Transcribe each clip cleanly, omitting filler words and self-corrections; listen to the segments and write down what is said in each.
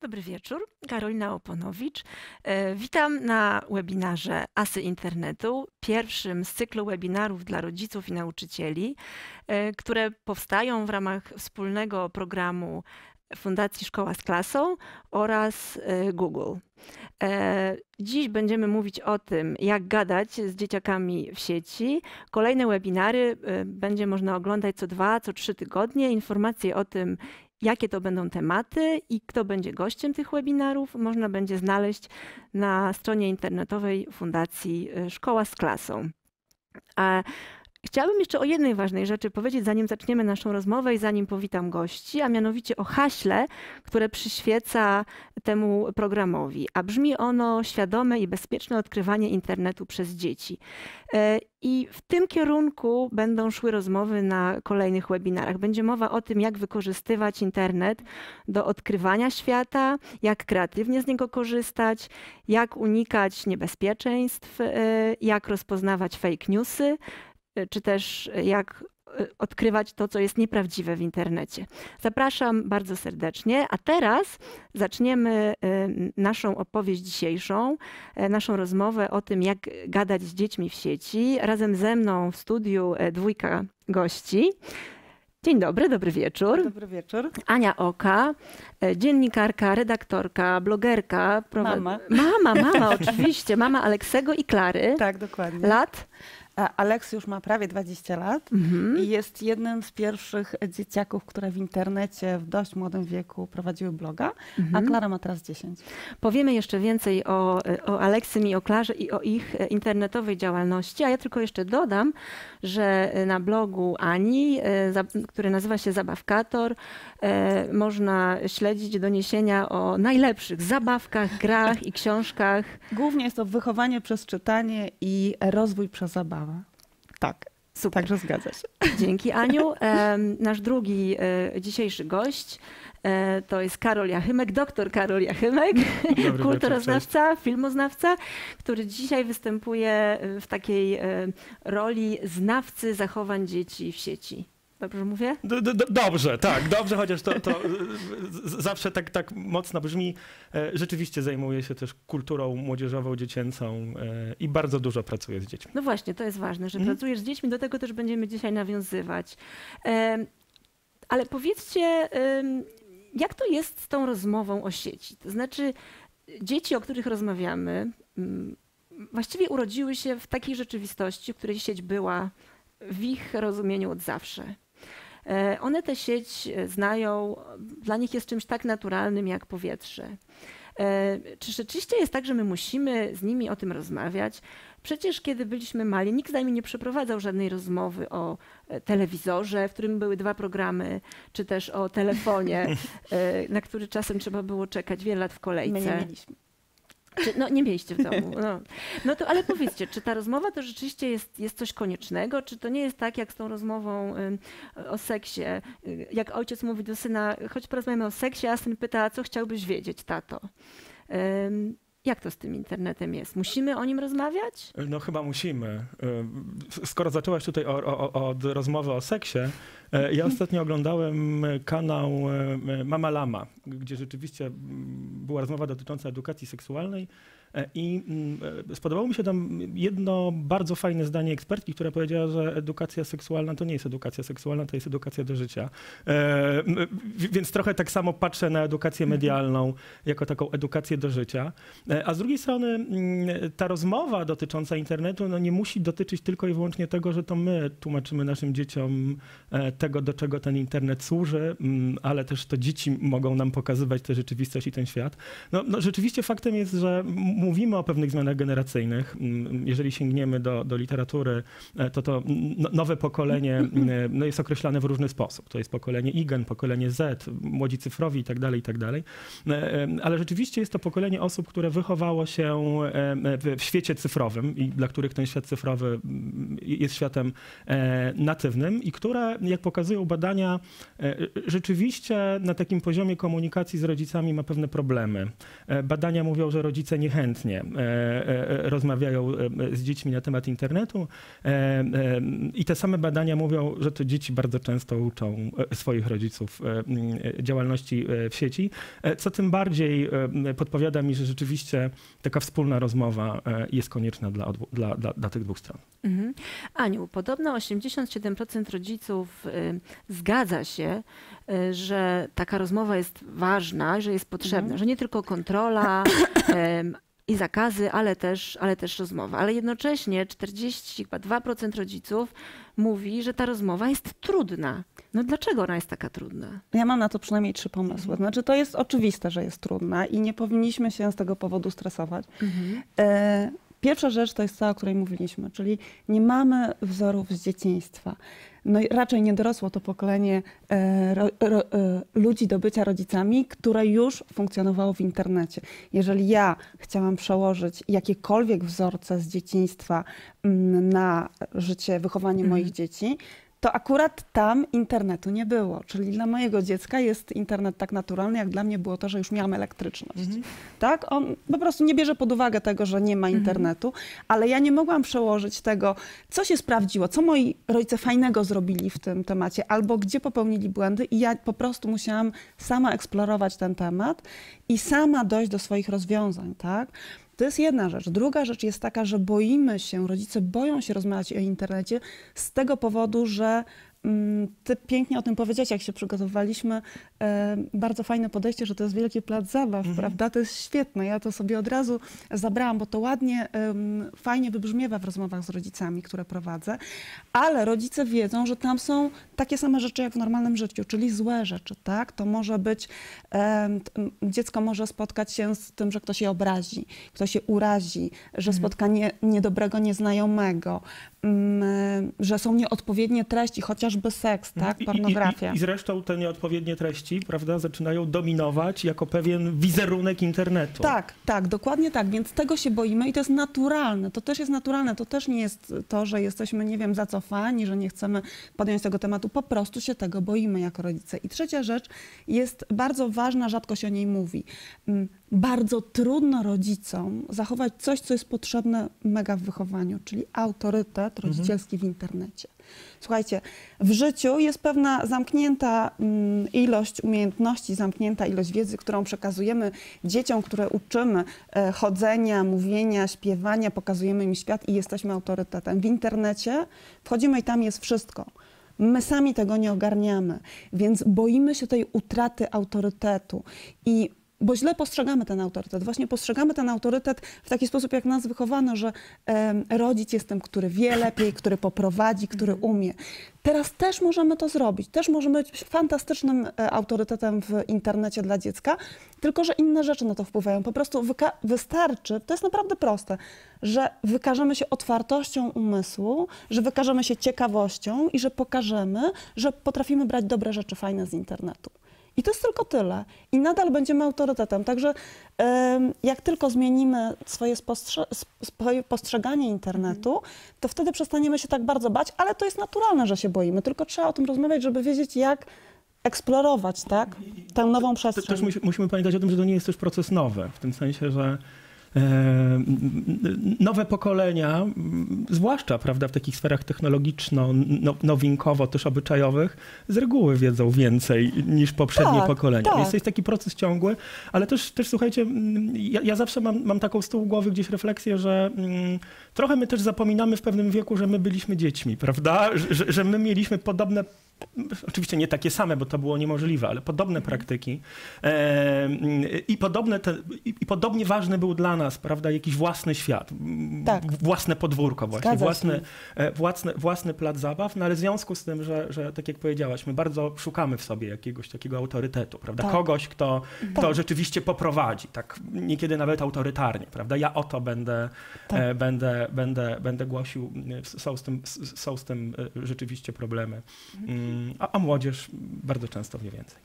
Dobry wieczór, Karolina Oponowicz. Witam na webinarze Asy Internetu, pierwszym z cyklu webinarów dla rodziców i nauczycieli, które powstają w ramach wspólnego programu Fundacji Szkoła z Klasą oraz Google. Dziś będziemy mówić o tym, jak gadać z dzieciakami w sieci. Kolejne webinary będzie można oglądać co 2–3 tygodnie. Informacje o tym, jakie to będą tematy i kto będzie gościem tych webinarów, można będzie znaleźć na stronie internetowej Fundacji Szkoła z Klasą. Chciałabym jeszcze o jednej ważnej rzeczy powiedzieć, zanim zaczniemy naszą rozmowę i zanim powitam gości, a mianowicie o haśle, które przyświeca temu programowi. A brzmi ono: świadome i bezpieczne odkrywanie internetu przez dzieci. I w tym kierunku będą szły rozmowy na kolejnych webinarach. Będzie mowa o tym, jak wykorzystywać internet do odkrywania świata, jak kreatywnie z niego korzystać, jak unikać niebezpieczeństw, jak rozpoznawać fake newsy, czy też jak odkrywać to, co jest nieprawdziwe w internecie. Zapraszam bardzo serdecznie, a teraz zaczniemy naszą opowieść dzisiejszą, naszą rozmowę o tym, jak gadać z dziećmi w sieci. Razem ze mną w studiu dwójka gości. Dzień dobry, dobry wieczór. Dobry wieczór. Ania Oka, dziennikarka, redaktorka, blogerka. Mama, oczywiście. Mama Aleksego i Klary. Tak, dokładnie. Lat? Aleksy już ma prawie 20 lat i jest jednym z pierwszych dzieciaków, które w internecie w dość młodym wieku prowadziły bloga, a Klara ma teraz 10. Powiemy jeszcze więcej o Aleksym i o Klarze i o ich internetowej działalności, a ja tylko jeszcze dodam, że na blogu Ani, który nazywa się Zabawkator, można śledzić doniesienia o najlepszych zabawkach, grach i książkach. Głównie jest to wychowanie przez czytanie i rozwój przez zabawę. Tak, super. Także zgadza się. Dzięki, Aniu. Nasz drugi dzisiejszy gość to jest Karol Jachymek, doktor Karol Jachymek, kulturoznawca, filmoznawca, który dzisiaj występuje w takiej roli znawcy zachowań dzieci w sieci. Dobrze mówię? Dobrze, tak, dobrze, chociaż to zawsze tak mocno brzmi. Rzeczywiście zajmuję się też kulturą młodzieżową, dziecięcą i bardzo dużo pracuję z dziećmi. No właśnie, to jest ważne, że pracujesz z dziećmi, do tego też będziemy dzisiaj nawiązywać. Ale powiedzcie, jak to jest z tą rozmową o sieci? To znaczy, dzieci, o których rozmawiamy, właściwie urodziły się w takiej rzeczywistości, w której sieć była w ich rozumieniu od zawsze. One tę sieć znają, dla nich jest czymś tak naturalnym jak powietrze. Czy rzeczywiście jest tak, że my musimy z nimi o tym rozmawiać? Przecież kiedy byliśmy mali, nikt z nami nie przeprowadzał żadnej rozmowy o telewizorze, w którym były 2 programy, czy też o telefonie, na który czasem trzeba było czekać wiele lat w kolejce. My nie mieliśmy. No nie mieliście w domu. No to ale powiedzcie, czy ta rozmowa to rzeczywiście jest coś koniecznego? Czy to nie jest tak jak z tą rozmową o seksie? Jak ojciec mówi do syna, choć porozmawiamy o seksie, a syn pyta, co chciałbyś wiedzieć, tato? Jak to z tym internetem jest? Musimy o nim rozmawiać? No chyba musimy. Skoro zaczęłaś tutaj od rozmowy o seksie, ja ostatnio oglądałem kanał Mama Lama, gdzie rzeczywiście była rozmowa dotycząca edukacji seksualnej i spodobało mi się tam jedno bardzo fajne zdanie ekspertki, która powiedziała, że edukacja seksualna to nie jest edukacja seksualna, to jest edukacja do życia. Więc trochę tak samo patrzę na edukację medialną jako taką edukację do życia. A z drugiej strony ta rozmowa dotycząca internetu no nie musi dotyczyć tylko i wyłącznie tego, że to my tłumaczymy naszym dzieciom tego, do czego ten internet służy, ale też to dzieci mogą nam pokazywać tę rzeczywistość i ten świat. No rzeczywiście faktem jest, że mówimy o pewnych zmianach generacyjnych. Jeżeli sięgniemy do literatury, to nowe pokolenie no jest określane w różny sposób. To jest pokolenie Igen, pokolenie Z, młodzi cyfrowi itd., itd. Ale rzeczywiście jest to pokolenie osób, które wychowało się w świecie cyfrowym i dla których ten świat cyfrowy jest światem natywnym i które, jak pokazują badania, rzeczywiście na takim poziomie komunikacji z rodzicami ma pewne problemy. Badania mówią, że rodzice niechętnie chętnie rozmawiają z dziećmi na temat internetu i te same badania mówią, że to dzieci bardzo często uczą swoich rodziców działalności w sieci, co tym bardziej podpowiada mi, że rzeczywiście taka wspólna rozmowa jest konieczna dla tych dwóch stron. Mhm. Aniu, podobno 87% rodziców zgadza się, że taka rozmowa jest ważna, że jest potrzebna, że nie tylko kontrola i zakazy, ale też rozmowa. Ale jednocześnie 42% rodziców mówi, że ta rozmowa jest trudna. No dlaczego ona jest taka trudna? Ja mam na to przynajmniej 3 pomysły. Znaczy, to jest oczywiste, że jest trudna i nie powinniśmy się z tego powodu stresować. Pierwsza rzecz to jest ta, o której mówiliśmy, czyli nie mamy wzorów z dzieciństwa. No i raczej nie dorosło to pokolenie ludzi do bycia rodzicami, które już funkcjonowało w internecie. Jeżeli ja chciałam przełożyć jakiekolwiek wzorce z dzieciństwa na życie, wychowanie moich dzieci, to akurat tam internetu nie było. Czyli dla mojego dziecka jest internet tak naturalny, jak dla mnie było to, że już miałam elektryczność. Tak? On po prostu nie bierze pod uwagę tego, że nie ma internetu, ale ja nie mogłam przełożyć tego, co się sprawdziło, co moi rodzice fajnego zrobili w tym temacie, albo gdzie popełnili błędy i ja po prostu musiałam sama eksplorować ten temat i sama dojść do swoich rozwiązań, tak? To jest jedna rzecz. Druga rzecz jest taka, że boimy się, rodzice boją się rozmawiać o internecie z tego powodu, że ty pięknie o tym powiedziałeś, jak się przygotowywaliśmy. Bardzo fajne podejście, że to jest wielki plac zabaw, prawda? To jest świetne. Ja to sobie od razu zabrałam, bo to ładnie, fajnie wybrzmiewa w rozmowach z rodzicami, które prowadzę. Ale rodzice wiedzą, że tam są takie same rzeczy jak w normalnym życiu, czyli złe rzeczy, tak? To może być, dziecko może spotkać się z tym, że ktoś je obrazi, ktoś się urazi, że spotka niedobrego nieznajomego, że są nieodpowiednie treści, chociażby seks, tak? Pornografia. I zresztą te nieodpowiednie treści, prawda, zaczynają dominować jako pewien wizerunek internetu. Tak, tak, dokładnie tak, więc tego się boimy i to jest naturalne, to też jest naturalne, to też nie jest to, że jesteśmy, nie wiem, zacofani, że nie chcemy podjąć tego tematu, po prostu się tego boimy jako rodzice. I trzecia rzecz jest bardzo ważna, rzadko się o niej mówi. Bardzo trudno rodzicom zachować coś, co jest potrzebne mega w wychowaniu, czyli autorytet rodzicielski w internecie. Słuchajcie, w życiu jest pewna zamknięta ilość umiejętności, zamknięta ilość wiedzy, którą przekazujemy dzieciom, które uczymy chodzenia, mówienia, śpiewania, pokazujemy im świat i jesteśmy autorytetem. W internecie wchodzimy i tam jest wszystko. My sami tego nie ogarniamy, więc boimy się tej utraty autorytetu i bo źle postrzegamy ten autorytet. Właśnie postrzegamy ten autorytet w taki sposób, jak nas wychowano, że rodzic jest tym, który wie lepiej, który poprowadzi, który umie. Teraz też możemy to zrobić. Też możemy być fantastycznym autorytetem w internecie dla dziecka, tylko że inne rzeczy na to wpływają. Po prostu wystarczy, to jest naprawdę proste, że wykażemy się otwartością umysłu, że wykażemy się ciekawością i że pokażemy, że potrafimy brać dobre rzeczy fajne z internetu. I to jest tylko tyle. I nadal będziemy autorytetem. Także jak tylko zmienimy swoje postrzeganie internetu, to wtedy przestaniemy się tak bardzo bać, ale to jest naturalne, że się boimy. Tylko trzeba o tym rozmawiać, żeby wiedzieć, jak eksplorować, tak, tę nową przestrzeń. Też musimy pamiętać o tym, że to nie jest też proces nowy. W tym sensie, że nowe pokolenia, zwłaszcza, prawda, w takich sferach technologiczno-nowinkowo, też obyczajowych, z reguły wiedzą więcej niż poprzednie pokolenia. Tak. Więc to jest taki proces ciągły, ale też słuchajcie, ja zawsze mam taką z tyłu głowy gdzieś refleksję, że trochę my też zapominamy w pewnym wieku, że my byliśmy dziećmi, prawda? Że my mieliśmy podobne, oczywiście nie takie same, bo to było niemożliwe, ale podobne praktyki i podobnie ważny był dla nas, prawda, jakiś własny świat, własne podwórko właśnie, własny plac zabaw, no ale w związku z tym, że tak jak powiedziałaś, my bardzo szukamy w sobie jakiegoś takiego autorytetu, prawda, kogoś, kto rzeczywiście poprowadzi, tak niekiedy nawet autorytarnie, prawda, ja o to będę głosił, są z tym rzeczywiście problemy. A młodzież bardzo często wie więcej.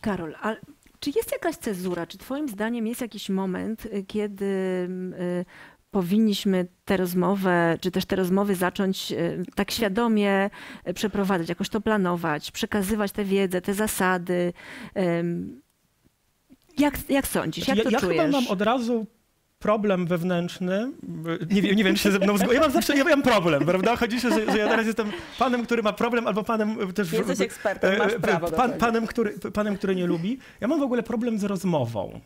Karol, a czy jest jakaś cezura? Czy twoim zdaniem jest jakiś moment, kiedy powinniśmy tę rozmowę, czy też te rozmowy zacząć tak świadomie przeprowadzać, jakoś to planować, przekazywać tę wiedzę, te zasady? Jak sądzisz, jak to czujesz? Ja chyba mam od razu problem wewnętrzny, nie wiem, czy się ze mną zgodzi. Ja mam problem, prawda? Chodzi się, że ja teraz jestem panem, który ma problem, albo panem też... Jesteś ekspertem, masz prawo panem, który nie lubi. Ja mam w ogóle problem z rozmową.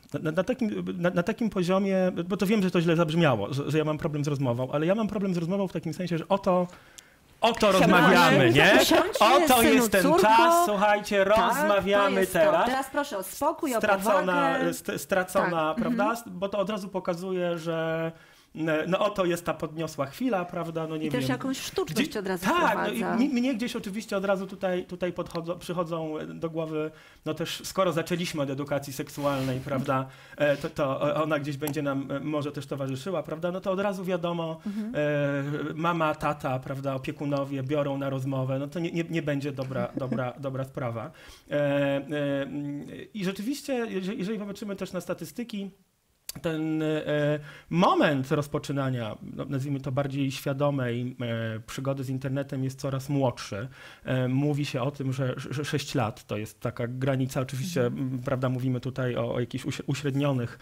Na takim poziomie, bo to wiem, że to źle zabrzmiało, że ja mam problem z rozmową, ale ja mam problem z rozmową w takim sensie, że o to rozmawiamy, nie? Oto jest ten czas, słuchajcie, rozmawiamy teraz. Teraz proszę o spokój, o powagę. Stracona, prawda? Bo to od razu pokazuje, że no oto jest ta podniosła chwila, prawda? No nie wiem. I też jakąś sztuczność od razu wprowadza. Tak, no i mnie gdzieś oczywiście od razu tutaj przychodzą do głowy, no też skoro zaczęliśmy od edukacji seksualnej, prawda, to ona gdzieś będzie nam może też towarzyszyła, prawda, no to od razu wiadomo, mama, tata, prawda, opiekunowie biorą na rozmowę, no to nie będzie dobra sprawa. I rzeczywiście, jeżeli popatrzymy też na statystyki, ten moment rozpoczynania, nazwijmy to bardziej świadomej przygody z internetem jest coraz młodszy. Mówi się o tym, że 6 lat to jest taka granica, oczywiście, prawda, mówimy tutaj o jakichś uśrednionych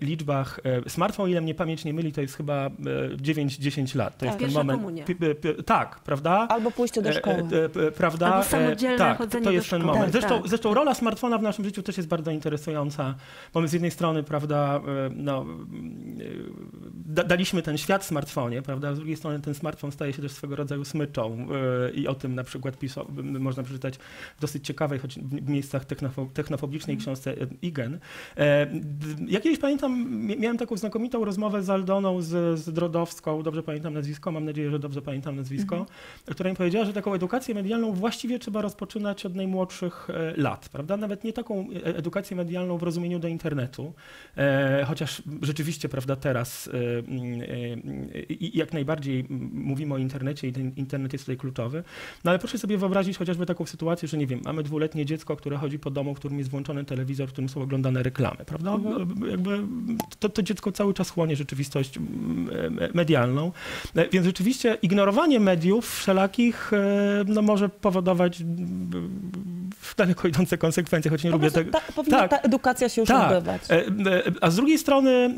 liczbach. Smartfon, ile mnie pamięć nie myli, to jest chyba 9-10 lat. To jest ten moment. Tak, prawda? Albo pójście do szkoły. Prawda? Albo samodzielne chodzenie do szkoły. To jest ten moment. Zresztą rola smartfona w naszym życiu też jest bardzo interesująca, bo my z jednej strony, prawda, no, daliśmy ten świat smartfonie, prawda, z drugiej strony ten smartfon staje się też swego rodzaju smyczą i o tym na przykład można przeczytać w dosyć ciekawej, choć w miejscach technofobicznej książce Igen. Ja kiedyś pamiętam, miałem taką znakomitą rozmowę z Aldoną z Drodowską, dobrze pamiętam nazwisko, mam nadzieję, że dobrze pamiętam nazwisko, która mi powiedziała, że taką edukację medialną właściwie trzeba rozpoczynać od najmłodszych lat, prawda, nawet nie taką edukację medialną w rozumieniu do internetu, chociaż rzeczywiście, prawda, teraz jak najbardziej mówimy o internecie i ten internet jest tutaj kluczowy, no ale proszę sobie wyobrazić chociażby taką sytuację, że nie wiem, mamy 2-letnie dziecko, które chodzi po domu, w którym jest włączony telewizor, w którym są oglądane reklamy, prawda? Jakby to dziecko cały czas chłonie rzeczywistość medialną, więc rzeczywiście ignorowanie mediów wszelakich no, może powodować daleko idące konsekwencje, choć nie lubię tego. Powinna ta edukacja się już odbywać. A z drugiej strony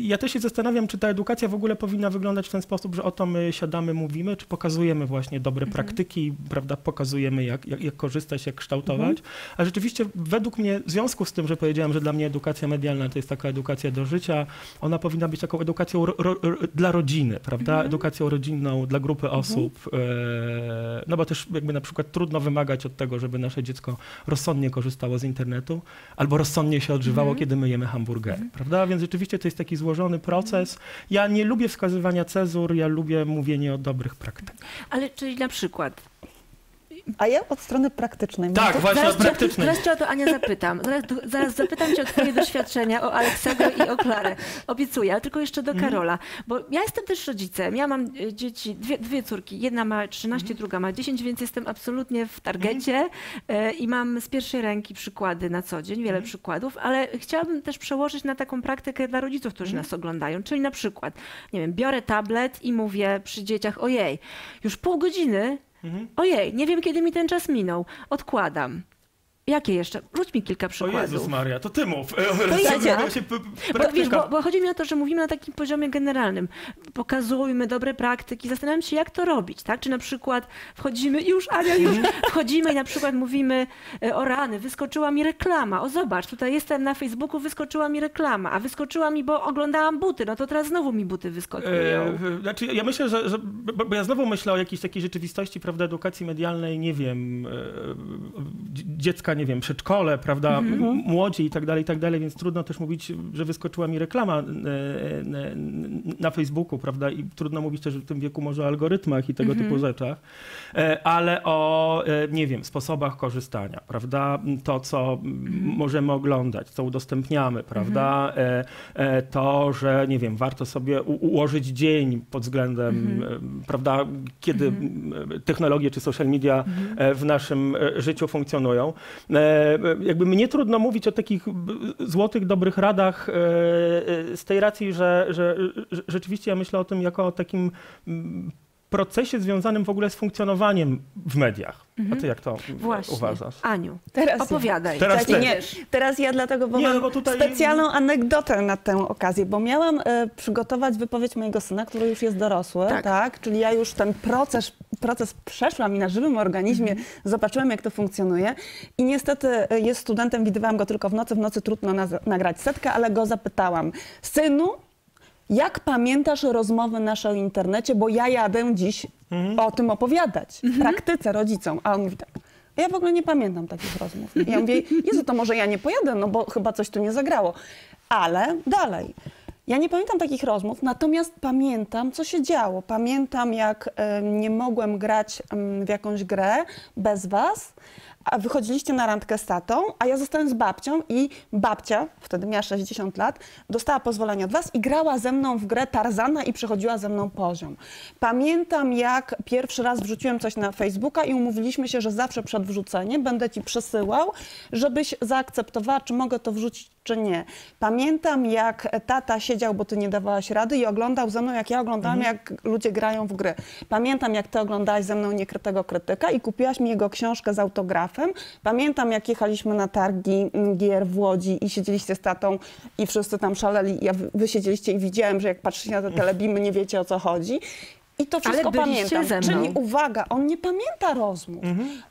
ja też się zastanawiam, czy ta edukacja w ogóle powinna wyglądać w ten sposób, że o to my siadamy, mówimy, czy pokazujemy właśnie dobre praktyki, prawda, pokazujemy jak korzystać, jak kształtować. A rzeczywiście według mnie, w związku z tym, że powiedziałem, że dla mnie edukacja medialna to jest taka edukacja do życia, ona powinna być taką edukacją dla rodziny, prawda, edukacją rodzinną dla grupy osób, no bo też jakby na przykład trudno wymagać od tego, żeby nasze dziecko rozsądnie korzystało z internetu albo rozsądnie się odżywało, kiedy my jemy hamburgery, prawda? Więc rzeczywiście to jest taki złożony proces. Ja nie lubię wskazywania cezur, ja lubię mówienie o dobrych praktykach. Ale czyli na przykład... A ja od strony praktycznej. Tak, właśnie od praktycznej. Zaraz cię o to, Ania, zapytam. Zaraz zapytam cię o twoje doświadczenia, o Aleksego i o Klarę. Obiecuję, ale tylko jeszcze do Karola. Bo ja jestem też rodzicem. Ja mam dzieci, dwie córki. Jedna ma 13, druga ma 10, więc jestem absolutnie w targecie i mam z pierwszej ręki przykłady na co dzień, wiele przykładów, ale chciałabym też przełożyć na taką praktykę dla rodziców, którzy nas oglądają. Czyli na przykład, nie wiem, biorę tablet i mówię przy dzieciach: ojej, już pół godziny. Ojej, nie wiem, kiedy mi ten czas minął. Odkładam. Jakie jeszcze? Rzuć mi kilka przykładów. O Jezus Maria, to ty mów. Bo chodzi mi o to, że mówimy na takim poziomie generalnym. Pokazujmy dobre praktyki. Zastanawiam się, jak to robić, tak? Czy na przykład wchodzimy, już Ania, już wchodzimy i na przykład mówimy: o rany, wyskoczyła mi reklama. O zobacz, tutaj jestem na Facebooku, wyskoczyła mi reklama. A wyskoczyła mi, bo oglądałam buty. No to teraz znowu mi buty wyskoczyły. Znaczy, ja myślę, że bo ja znowu myślę o jakiejś takiej rzeczywistości, prawda, edukacji medialnej, nie wiem, dziecka, nie wiem, przedszkole, prawda, młodzi i tak dalej, więc trudno też mówić, że wyskoczyła mi reklama na Facebooku, prawda, i trudno mówić też w tym wieku może o algorytmach i tego typu rzeczach, ale o, nie wiem, sposobach korzystania, prawda, to, co możemy oglądać, co udostępniamy, prawda, to, że, nie wiem, warto sobie ułożyć dzień pod względem, prawda, kiedy technologie czy social media w naszym życiu funkcjonują. Jakby mnie trudno mówić o takich złotych, dobrych radach z tej racji, że rzeczywiście ja myślę o tym jako o takim procesie związanym w ogóle z funkcjonowaniem w mediach. A ty jak to uważasz? Aniu, teraz opowiadaj. Teraz, tak, nie, teraz ja dlatego, bo mam tutaj... specjalną anegdotę na tę okazję, bo miałam przygotować wypowiedź mojego syna, który już jest dorosły, tak? Czyli ja już ten proces przeszłam i na żywym organizmie zobaczyłam, jak to funkcjonuje. I niestety jest studentem, widywałam go tylko w nocy trudno nagrać setkę, ale go zapytałam: synu, jak pamiętasz rozmowy nasze o internecie, bo ja jadę dziś o tym opowiadać, w praktyce rodzicom. A on mówi tak: ja w ogóle nie pamiętam takich rozmów. I ja mówię: Jezu, to może ja nie pojadę, no bo chyba coś tu nie zagrało. Ale dalej. Ja nie pamiętam takich rozmów, natomiast pamiętam, co się działo. Pamiętam, jak nie mogłem grać w jakąś grę bez was, a wychodziliście na randkę z tatą, a ja zostałem z babcią i babcia, wtedy miała 60 lat, dostała pozwolenie od was i grała ze mną w grę Tarzana i przechodziła ze mną poziom. Pamiętam, jak pierwszy raz wrzuciłem coś na Facebooka i umówiliśmy się, że zawsze przed wrzuceniem będę ci przesyłał, żebyś zaakceptowała, czy mogę to wrzucić, czy nie. Pamiętam, jak tata siedział, bo ty nie dawałaś rady, i oglądał ze mną, jak ja oglądałam, jak ludzie grają w gry. Pamiętam, jak ty oglądałaś ze mną Niekrytego Krytyka i kupiłaś mi jego książkę z autografem. Pamiętam, jak jechaliśmy na targi gier w Łodzi i siedzieliście z tatą i wszyscy tam szaleli. Wy siedzieliście i widziałem, że jak patrzycie na te telebimy, nie wiecie, o co chodzi. I to wszystko pamiętam. Czyli uwaga, on nie pamięta rozmów.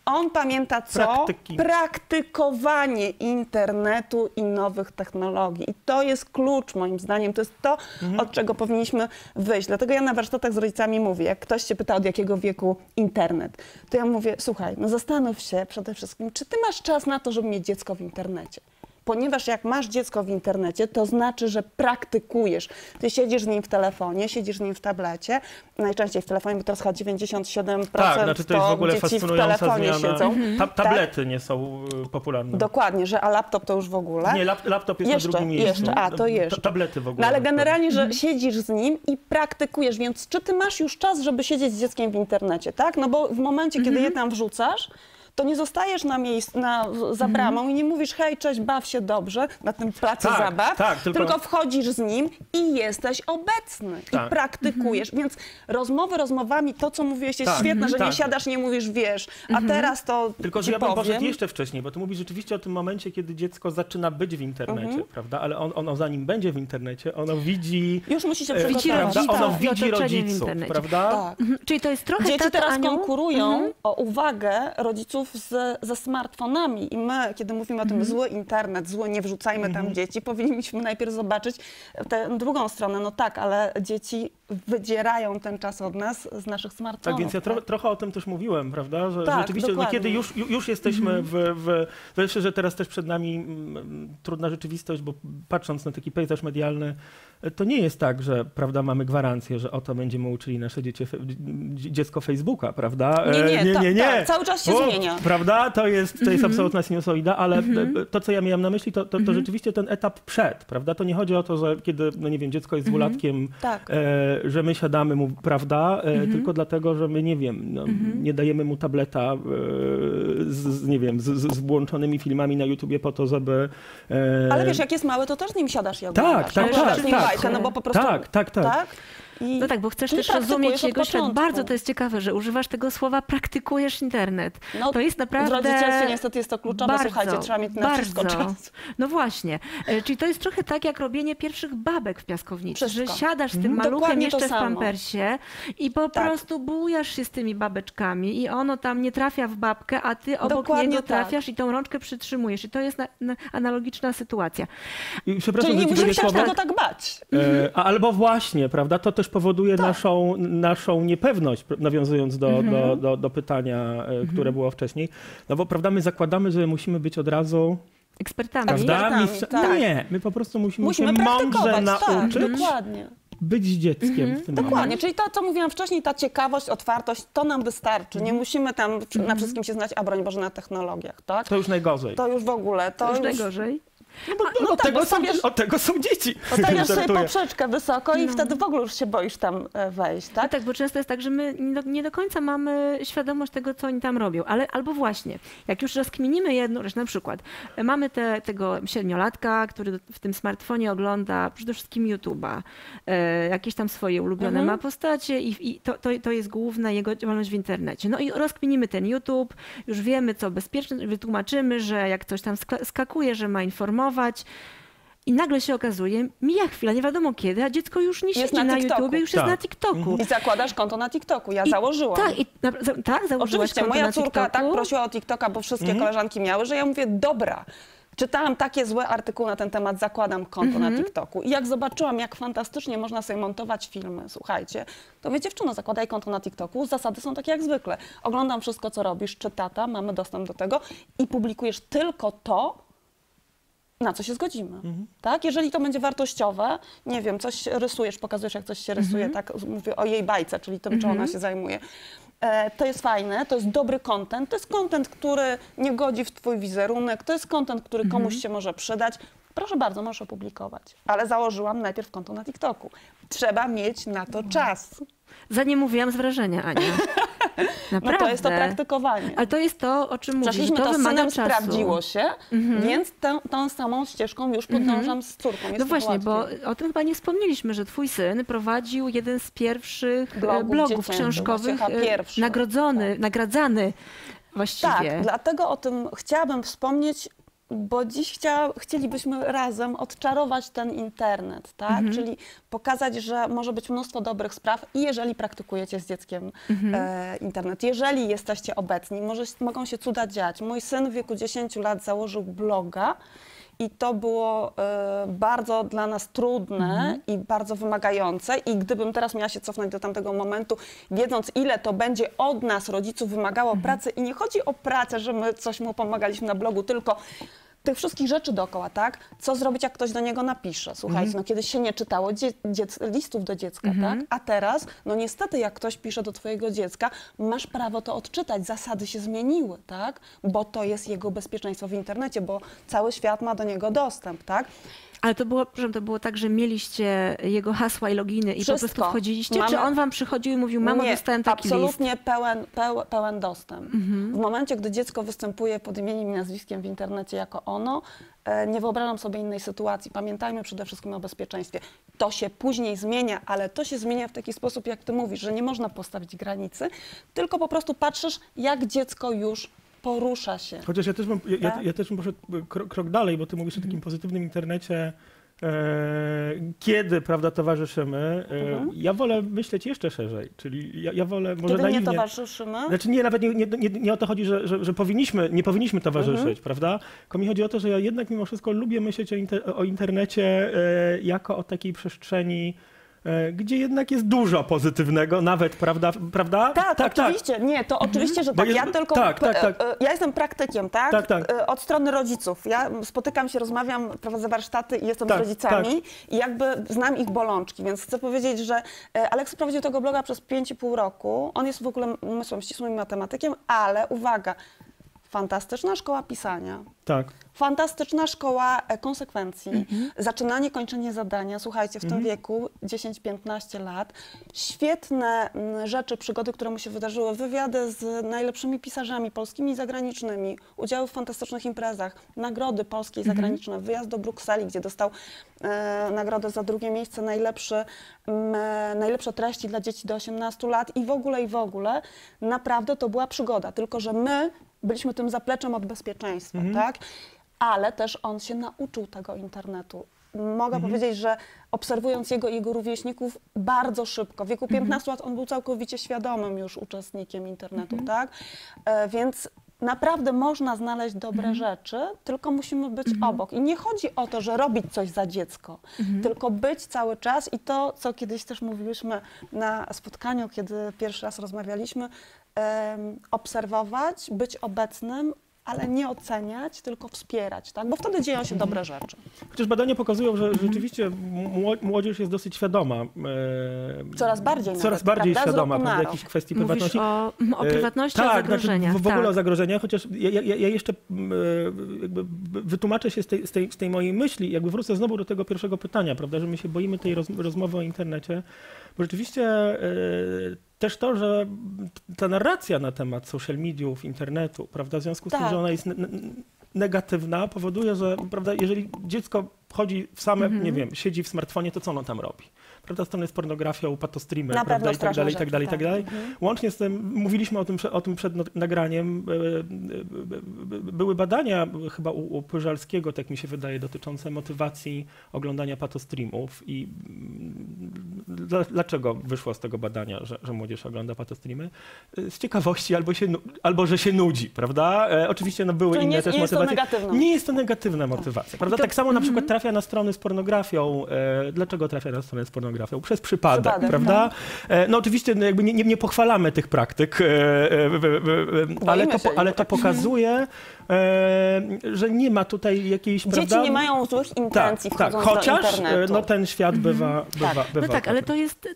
On pamięta co? Praktyki. Praktykowanie internetu i nowych technologii. I to jest klucz, moim zdaniem. To jest to, od czego powinniśmy wyjść. Dlatego ja na warsztatach z rodzicami mówię, jak ktoś się pyta, od jakiego wieku internet, to ja mówię: słuchaj, no zastanów się przede wszystkim, czy ty masz czas na to, żeby mieć dziecko w internecie. Ponieważ jak masz dziecko w internecie, to znaczy, że praktykujesz. Ty siedzisz z nim w telefonie, siedzisz z nim w tablecie, najczęściej w telefonie, bo teraz chyba 97% tak, znaczy to jest w ogóle dzieci w telefonie siedzą. Tablety nie są popularne. Dokładnie, że a laptop to już w ogóle. Nie, laptop jest jeszcze na drugim miejscu. Tablety w ogóle. No ale generalnie, że siedzisz z nim i praktykujesz, więc czy ty masz już czas, żeby siedzieć z dzieckiem w internecie, tak? No bo w momencie, kiedy je tam wrzucasz, to nie zostajesz na miejscu, za bramą i nie mówisz: hej, cześć, baw się dobrze na tym placu zabaw, tylko wchodzisz z nim i jesteś obecny i praktykujesz. Więc rozmowy rozmowami, to co mówiłeś jest świetne, że nie siadasz, nie mówisz: wiesz, a teraz to tylko, że ja bym poszedł jeszcze wcześniej, bo ty mówisz rzeczywiście o tym momencie, kiedy dziecko zaczyna być w internecie, prawda? Ale ono zanim będzie w internecie, ono widzi... Już musi się przygotować. Ono widzi rodziców, prawda? Tak. Czyli to jest trochę... Dzieci teraz konkurują o uwagę rodziców ze smartfonami i my, kiedy mówimy o tym zły internet, nie wrzucajmy tam dzieci, powinniśmy najpierw zobaczyć tę drugą stronę. No tak, ale dzieci wydzierają ten czas od nas z naszych smartfonów. Tak, więc ja trochę o tym też mówiłem, prawda? Że rzeczywiście, kiedy już jesteśmy wreszcie, że teraz też przed nami trudna rzeczywistość, bo patrząc na taki pejzaż medialny, to nie jest tak, że mamy gwarancję, że oto będziemy uczyli nasze dziecko Facebooka, prawda? Nie. Cały czas się zmienia. Prawda? To jest absolutna sinusoida, ale to, co ja miałam na myśli, to rzeczywiście ten etap przed, prawda? To nie chodzi o to, że kiedy, no nie wiem, dziecko jest dwulatkiem, że my siadamy mu, prawda? Tylko dlatego, że my, nie wiem, nie dajemy mu tableta z włączonymi filmami na YouTubie po to, żeby... Ale wiesz, jak jest mały, to też z nim siadasz i oglądasz. No bo po prostu... Tak. No tak, bo chcesz też rozumieć jego świat. Bardzo to jest ciekawe, że używasz tego słowa: praktykujesz internet. No, to jest naprawdę... W rodzicielstwie niestety jest to kluczowe, bardzo, słuchajcie, trzeba mieć na wszystko czas. No właśnie, czyli to jest trochę tak jak robienie pierwszych babek w piaskownicy, że siadasz z tym maluchem jeszcze w pampersie i po prostu bujasz się z tymi babeczkami i ono tam nie trafia w babkę, a ty obok niego trafiasz i tą rączkę przytrzymujesz. I to jest analogiczna sytuacja. Czyli nie musimy się tego tak bać. Albo właśnie, prawda, to też powoduje naszą niepewność, nawiązując do pytania, które było wcześniej. No bo prawda, my zakładamy, że musimy być od razu ekspertami. Nie, my po prostu musimy się mądrze nauczyć. Dokładnie. Być dzieckiem w tym momencie. Czyli to, co mówiłam wcześniej, ta ciekawość, otwartość, to nam wystarczy. Nie musimy tam na wszystkim się znać, a broń Boże na technologiach, tak? To już najgorzej. To już w ogóle. To już najgorzej. Od tego są dzieci. Odstawiasz sobie poprzeczkę wysoko i wtedy w ogóle już się boisz tam wejść, tak? No tak, bo często jest tak, że my nie do końca mamy świadomość tego, co oni tam robią, ale albo właśnie, jak już rozkminimy jedną rzecz, na przykład mamy tego 7-latka, który w tym smartfonie ogląda przede wszystkim YouTube'a, jakieś tam swoje ulubione ma postacie i to jest główna jego działalność w internecie. No i rozkminimy ten YouTube, już wiemy, co bezpieczne, wytłumaczymy, że jak coś tam skakuje, że ma informować. I nagle się okazuje, mija chwila, nie wiadomo kiedy, a dziecko już nie siedzi na YouTubie, już jest na TikToku. I zakładasz konto na TikToku, ja założyłam. Tak, oczywiście, moja córka tak prosiła o TikToka, bo wszystkie koleżanki miały, że ja mówię, dobra, czytałam takie złe artykuły na ten temat, zakładam konto na TikToku. I jak zobaczyłam, jak fantastycznie można sobie montować filmy, słuchajcie, to wie, dziewczyno, zakładaj konto na TikToku, zasady są takie jak zwykle. Oglądam wszystko, co robisz, czy tata, mamy dostęp do tego i publikujesz tylko to, na co się zgodzimy, tak? Jeżeli to będzie wartościowe, nie wiem, coś rysujesz, pokazujesz, jak coś się rysuje, tak? Mówię o jej bajce, czyli tym, czym ona się zajmuje. To jest fajne, to jest dobry content, to jest content, który nie godzi w twój wizerunek, to jest content, który komuś się może przydać. Proszę bardzo, możesz opublikować, ale założyłam najpierw konto na TikToku. Trzeba mieć na to czas. Zanim mówiłam z wrażenia, Ania. Naprawdę. No to jest to praktykowanie. Ale to jest to, o czym mówisz. To z synem sprawdziło się, więc tą samą ścieżką już podążam z córką. Jest no właśnie, łatwiej. Bo o tym chyba nie wspomnieliśmy, że twój syn prowadził jeden z pierwszych blogów książkowych, nagradzany właściwie. Tak, dlatego o tym chciałabym wspomnieć, bo dziś chcielibyśmy razem odczarować ten internet, tak? Czyli pokazać, że może być mnóstwo dobrych spraw i jeżeli praktykujecie z dzieckiem internet, jeżeli jesteście obecni, mogą się cuda dziać. Mój syn w wieku 10 lat założył bloga i to było bardzo dla nas trudne i bardzo wymagające i gdybym teraz miała się cofnąć do tamtego momentu, wiedząc ile to będzie od nas, rodziców, wymagało pracy i nie chodzi o pracę, że my coś mu pomagaliśmy na blogu, tylko tych wszystkich rzeczy dookoła, tak? Co zrobić, jak ktoś do niego napisze? Słuchajcie, no kiedyś się nie czytało listów do dziecka, tak? A teraz, no niestety, jak ktoś pisze do twojego dziecka, masz prawo to odczytać, zasady się zmieniły, tak? Bo to jest jego bezpieczeństwo w internecie, bo cały świat ma do niego dostęp, tak? Ale to było tak, że mieliście jego hasła i loginy i wszystko. Po prostu wchodziliście? Mamy... Czy on wam przychodził i mówił, mamo, dostałem taki list? Absolutnie pełen dostęp. W momencie, gdy dziecko występuje pod imieniem i nazwiskiem w internecie jako ono, nie wyobrażam sobie innej sytuacji. Pamiętajmy przede wszystkim o bezpieczeństwie. To się później zmienia, ale to się zmienia w taki sposób, jak ty mówisz, że nie można postawić granicy, tylko po prostu patrzysz, jak dziecko już porusza się. Chociaż ja też bym poszedł krok dalej, bo ty mówisz o takim pozytywnym internecie, kiedy, prawda, towarzyszymy. Ja wolę myśleć jeszcze szerzej, czyli ja wolę, może kiedy naiwnie, nie towarzyszymy? Znaczy nie, nawet nie o to chodzi, że nie powinniśmy towarzyszyć, prawda? Tylko mi chodzi o to, że ja jednak mimo wszystko lubię myśleć o internecie jako o takiej przestrzeni, gdzie jednak jest dużo pozytywnego, nawet, prawda? Tak, oczywiście. Tak. Nie, to oczywiście, że tak. Ja tylko... Tak. Ja jestem praktykiem, tak? Tak. Od strony rodziców. Ja spotykam się, rozmawiam, prowadzę warsztaty i jestem z rodzicami i jakby znam ich bolączki, więc chcę powiedzieć, że Aleksy prowadził tego bloga przez 5,5 roku. On jest w ogóle umysłem ścisłym matematykiem, ale uwaga, fantastyczna szkoła pisania. Tak. Fantastyczna szkoła konsekwencji, zaczynanie, kończenie zadania, słuchajcie, w tym wieku 10-15 lat, świetne rzeczy, przygody, które mu się wydarzyły, wywiady z najlepszymi pisarzami polskimi i zagranicznymi, udziały w fantastycznych imprezach, nagrody polskie i zagraniczne, wyjazd do Brukseli, gdzie dostał nagrodę za drugie miejsce, najlepsze treści dla dzieci do 18 lat i w ogóle, naprawdę to była przygoda, tylko że my byliśmy tym zapleczem od bezpieczeństwa, tak? Ale też on się nauczył tego internetu. Mogę powiedzieć, że obserwując jego i jego rówieśników bardzo szybko, w wieku 15 lat on był całkowicie świadomym już uczestnikiem internetu, tak? Więc naprawdę można znaleźć dobre rzeczy, tylko musimy być obok. I nie chodzi o to, że robić coś za dziecko, tylko być cały czas i to, co kiedyś też mówiliśmy na spotkaniu, kiedy pierwszy raz rozmawialiśmy, obserwować, być obecnym, ale nie oceniać, tylko wspierać, tak? Bo wtedy dzieją się dobre rzeczy. Chociaż badania pokazują, że rzeczywiście młodzież jest dosyć świadoma. Coraz bardziej świadoma prawda, jakichś kwestii prywatności. O prywatności, tak, o zagrożeniach. Znaczy w ogóle o zagrożeniach, chociaż ja jeszcze jakby wytłumaczę się z tej mojej myśli, jakby wrócę znowu do tego pierwszego pytania, prawda, że my się boimy tej rozmowy o internecie, bo rzeczywiście też to, że ta narracja na temat social mediów, internetu, prawda, w związku z tym, że ona jest negatywna, powoduje, że prawda, jeżeli dziecko chodzi w same, nie wiem, siedzi w smartfonie, to co ono tam robi? Prawda, strony z pornografią, patostreamer, prawda, i tak dalej, i tak dalej, i tak dalej. Łącznie z tym, mówiliśmy o tym przed nagraniem, były badania chyba u Pyżalskiego, tak mi się wydaje, dotyczące motywacji oglądania patostreamów i dlaczego wyszło z tego badania, że młodzież ogląda patostreamy? Z ciekawości albo że się nudzi, prawda? Oczywiście no, były inne też motywacje. Nie jest to negatywna motywacja, prawda? Tak samo na przykład trafia na strony z pornografią. Dlaczego trafia na stronę z pornografią? Przez przypadek, prawda? Tak. No oczywiście no, jakby nie pochwalamy tych praktyk, ale to pokazuje, że nie ma tutaj jakiejś... Dzieci prawda? Nie mają złych intencji, chociaż no, ten świat bywa. No tak, ale to jest...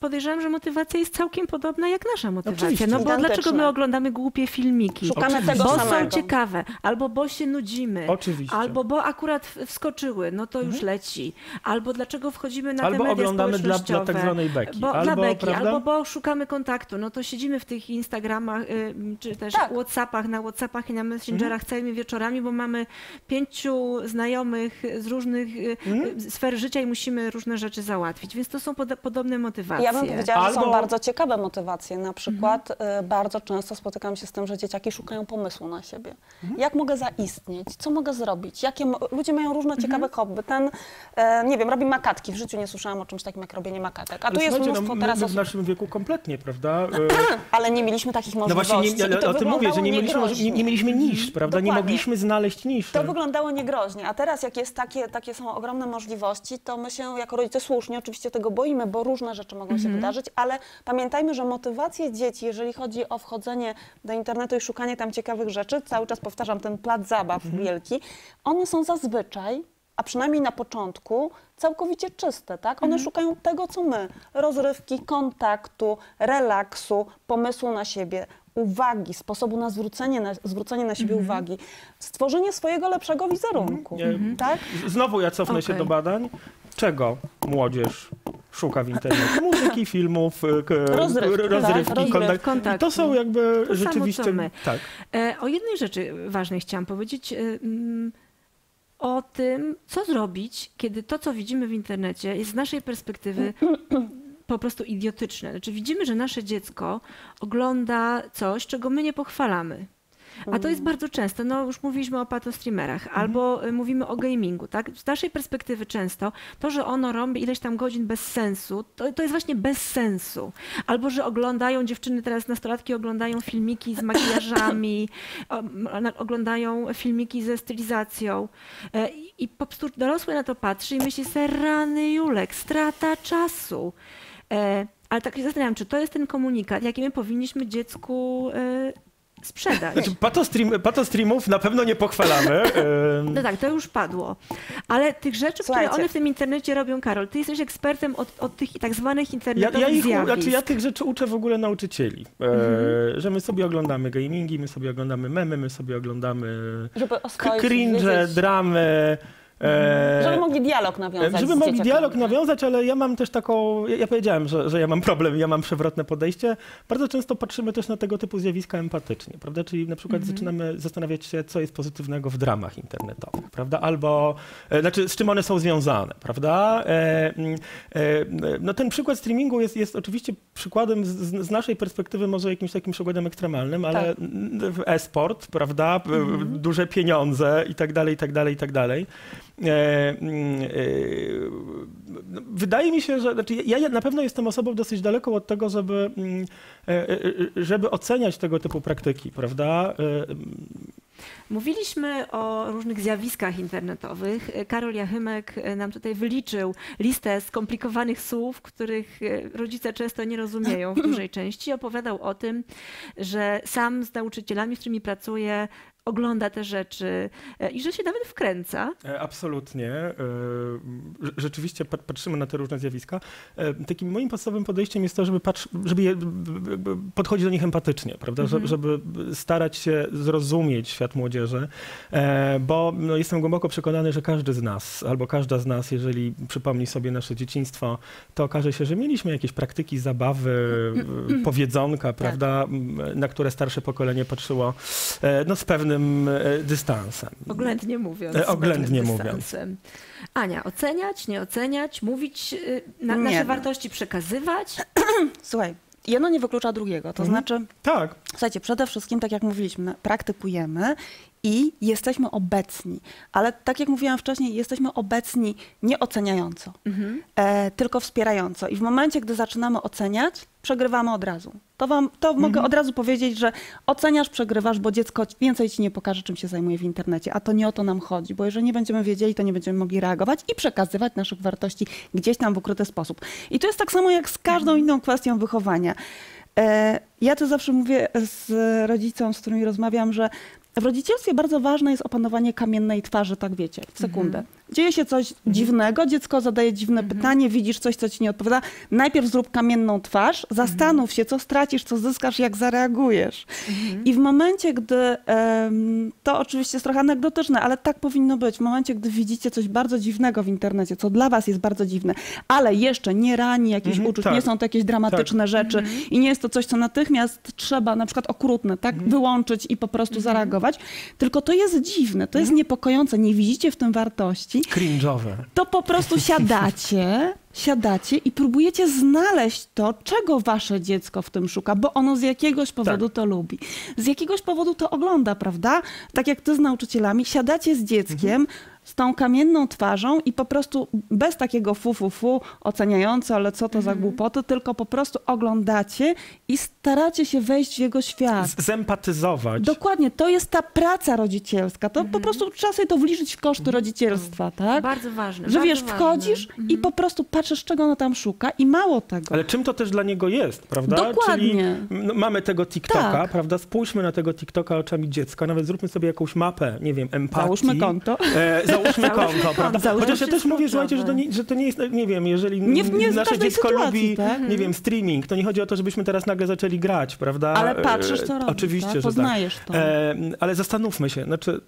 Podejrzewam, że motywacja jest całkiem podobna jak nasza motywacja. Oczywiście. No bo dlaczego my oglądamy głupie filmiki? Szukamy tego samego. Bo są ciekawe, albo bo się nudzimy, oczywiście. Albo bo akurat wskoczyły, no to już leci. Albo dlaczego wchodzimy na te media społecznościowe, dla tak zwanej beki. Albo bo szukamy kontaktu, no to siedzimy w tych Instagramach, czy też WhatsAppach, na WhatsAppach i na Messengerach całymi wieczorami, bo mamy 5 znajomych z różnych sfer życia i musimy różne rzeczy załatwić. Więc to są podobne motywacje. Ja bym powiedziała, że są bardzo ciekawe motywacje. Na przykład bardzo często spotykam się z tym, że dzieciaki szukają pomysłu na siebie. Jak mogę zaistnieć? Co mogę zrobić? Ludzie mają różne ciekawe hobby. Ten, nie wiem, robi makatki. W życiu nie słyszałam o czymś takim jak robienie makatek. A tu jest mnóstwo teraz osób... w naszym wieku kompletnie, prawda? Ale nie mieliśmy takich możliwości. No właśnie, o tym mówię, że nie mieliśmy nisz, prawda? Dokładnie. Nie mogliśmy znaleźć niszy. To wyglądało niegroźnie. A teraz jak jest takie są ogromne możliwości, to my się jako rodzice słusznie oczywiście tego boimy, bo różne rzeczy mogą się wydarzyć, ale pamiętajmy, że motywacje dzieci, jeżeli chodzi o wchodzenie do internetu i szukanie tam ciekawych rzeczy, cały czas powtarzam ten plac zabaw wielki, one są zazwyczaj, a przynajmniej na początku, całkowicie czyste, tak? One szukają tego, co my. Rozrywki, kontaktu, relaksu, pomysłu na siebie, uwagi, sposobu na zwrócenie na siebie uwagi, stworzenie swojego lepszego wizerunku. Tak? Znowu ja cofnę się do badań. Czego młodzież szuka w internecie? Muzyki, filmów, rozrywki, kontakt. To są jakby to rzeczywiście... Samo, tak. O jednej rzeczy ważnej chciałam powiedzieć. O tym, co zrobić, kiedy to, co widzimy w internecie, jest z naszej perspektywy po prostu idiotyczne. Znaczy widzimy, że nasze dziecko ogląda coś, czego my nie pochwalamy. A to jest bardzo często, no już mówiliśmy o patostreamerach, albo mówimy o gamingu, tak? Z naszej perspektywy często to, że ono robi ileś tam godzin bez sensu, to jest właśnie bez sensu. Albo, że oglądają dziewczyny, teraz nastolatki oglądają filmiki z makijażami, oglądają filmiki ze stylizacją i po prostu dorosły na to patrzy i myśli sobie, rany Julek, strata czasu. Ale tak się zastanawiam, czy to jest ten komunikat, jaki my powinniśmy dziecku sprzedać. Znaczy, patostreamów na pewno nie pochwalamy. No tak, to już padło. Ale tych rzeczy, które one w tym internecie robią, Karol, ty jesteś ekspertem od tych tak zwanych internetowych zjawisk. Znaczy, ja tych rzeczy uczę w ogóle nauczycieli. Że my sobie oglądamy gamingi, my sobie oglądamy memy, my sobie oglądamy cringe, dramy. Żeby mogli dialog nawiązać. Żeby mogli dialog nawiązać, ale ja mam też taką... Ja powiedziałem, że ja mam problem, ja mam przewrotne podejście. Bardzo często patrzymy też na tego typu zjawiska empatycznie, prawda? Czyli na przykład zaczynamy zastanawiać się, co jest pozytywnego w dramach internetowych, prawda? Albo, znaczy z czym one są związane, prawda? No ten przykład streamingu jest oczywiście przykładem z naszej perspektywy może jakimś takim przykładem ekstremalnym, ale e-sport, prawda? Duże pieniądze i tak dalej, i tak dalej, i tak dalej. Wydaje mi się, że znaczy ja na pewno jestem osobą dosyć daleką od tego, żeby oceniać tego typu praktyki, prawda? Mówiliśmy o różnych zjawiskach internetowych. Karol Jachymek nam tutaj wyliczył listę skomplikowanych słów, których rodzice często nie rozumieją w dużej części. Opowiadał o tym, że sam z nauczycielami, z którymi pracuje, ogląda te rzeczy i że się nawet wkręca. Absolutnie. Rzeczywiście patrzymy na te różne zjawiska. Takim moim podstawowym podejściem jest to, żeby podchodzić do nich empatycznie, prawda? Żeby starać się zrozumieć świat młodzieży, bo no, jestem głęboko przekonany, że każdy z nas, albo każda z nas, jeżeli przypomni sobie nasze dzieciństwo, to okaże się, że mieliśmy jakieś praktyki, zabawy, powiedzonka, prawda? Tak. Na które starsze pokolenie patrzyło no, z pewnym dystansem. Oględnie mówiąc. Oględnie mówiąc. Ania, oceniać, nie oceniać, mówić, nasze wartości przekazywać? Słuchaj, jedno nie wyklucza drugiego, to znaczy... Tak. Słuchajcie, przede wszystkim, tak jak mówiliśmy, praktykujemy i jesteśmy obecni. Ale tak jak mówiłam wcześniej, jesteśmy obecni nie oceniająco, tylko wspierająco. I w momencie, gdy zaczynamy oceniać, przegrywamy od razu. To mogę od razu powiedzieć, że oceniasz, przegrywasz, bo dziecko więcej ci nie pokaże, czym się zajmuje w internecie. A to nie o to nam chodzi, bo jeżeli nie będziemy wiedzieli, to nie będziemy mogli reagować i przekazywać naszych wartości gdzieś tam w ukryty sposób. I to jest tak samo jak z każdą inną kwestią wychowania. Ja to zawsze mówię z rodzicą, z którymi rozmawiam, że w rodzicielstwie bardzo ważne jest opanowanie kamiennej twarzy, tak wiecie, w sekundę. Dzieje się coś dziwnego, dziecko zadaje dziwne pytanie, widzisz coś, co ci nie odpowiada. Najpierw zrób kamienną twarz, zastanów się, co stracisz, co zyskasz, jak zareagujesz. I w momencie, gdy, to oczywiście jest trochę anegdotyczne, ale tak powinno być, w momencie, gdy widzicie coś bardzo dziwnego w internecie, co dla was jest bardzo dziwne, ale jeszcze nie rani jakichś uczuć, tak. Nie są to jakieś dramatyczne rzeczy i nie jest to coś, co natychmiast trzeba, na przykład okrutne, tak, wyłączyć i po prostu zareagować. Tylko to jest dziwne, to jest niepokojące, nie widzicie w tym wartości. Cringe'owe. To po prostu siadacie i próbujecie znaleźć to, czego wasze dziecko w tym szuka, bo ono z jakiegoś powodu to lubi. Z jakiegoś powodu to ogląda, prawda? Tak jak ty z nauczycielami, siadacie z dzieckiem, z tą kamienną twarzą i po prostu bez takiego fu oceniające, ale co to za głupoty, tylko po prostu oglądacie i staracie się wejść w jego świat. Zempatyzować. Dokładnie, to jest ta praca rodzicielska. To po prostu trzeba sobie to wliczyć w koszty rodzicielstwa, tak? Bardzo ważne. Że wiesz, wchodzisz i po prostu patrzysz, czego ono tam szuka i mało tego. Ale czym to też dla niego jest, prawda? Dokładnie. Czyli no, mamy tego TikToka, prawda? Spójrzmy na tego TikToka oczami dziecka, nawet zróbmy sobie jakąś mapę, nie wiem, empatii. Załóżmy konto. Załóżmy konto, prawda? Chociaż ja też mówię, słuchajcie, że to nie jest, nie wiem, jeżeli nasze dziecko lubi, nie wiem, streaming, to nie chodzi o to, żebyśmy teraz nagle zaczęli grać, prawda? Ale patrzysz, co robisz, oczywiście, że poznajesz to. Ale zastanówmy się, znaczy,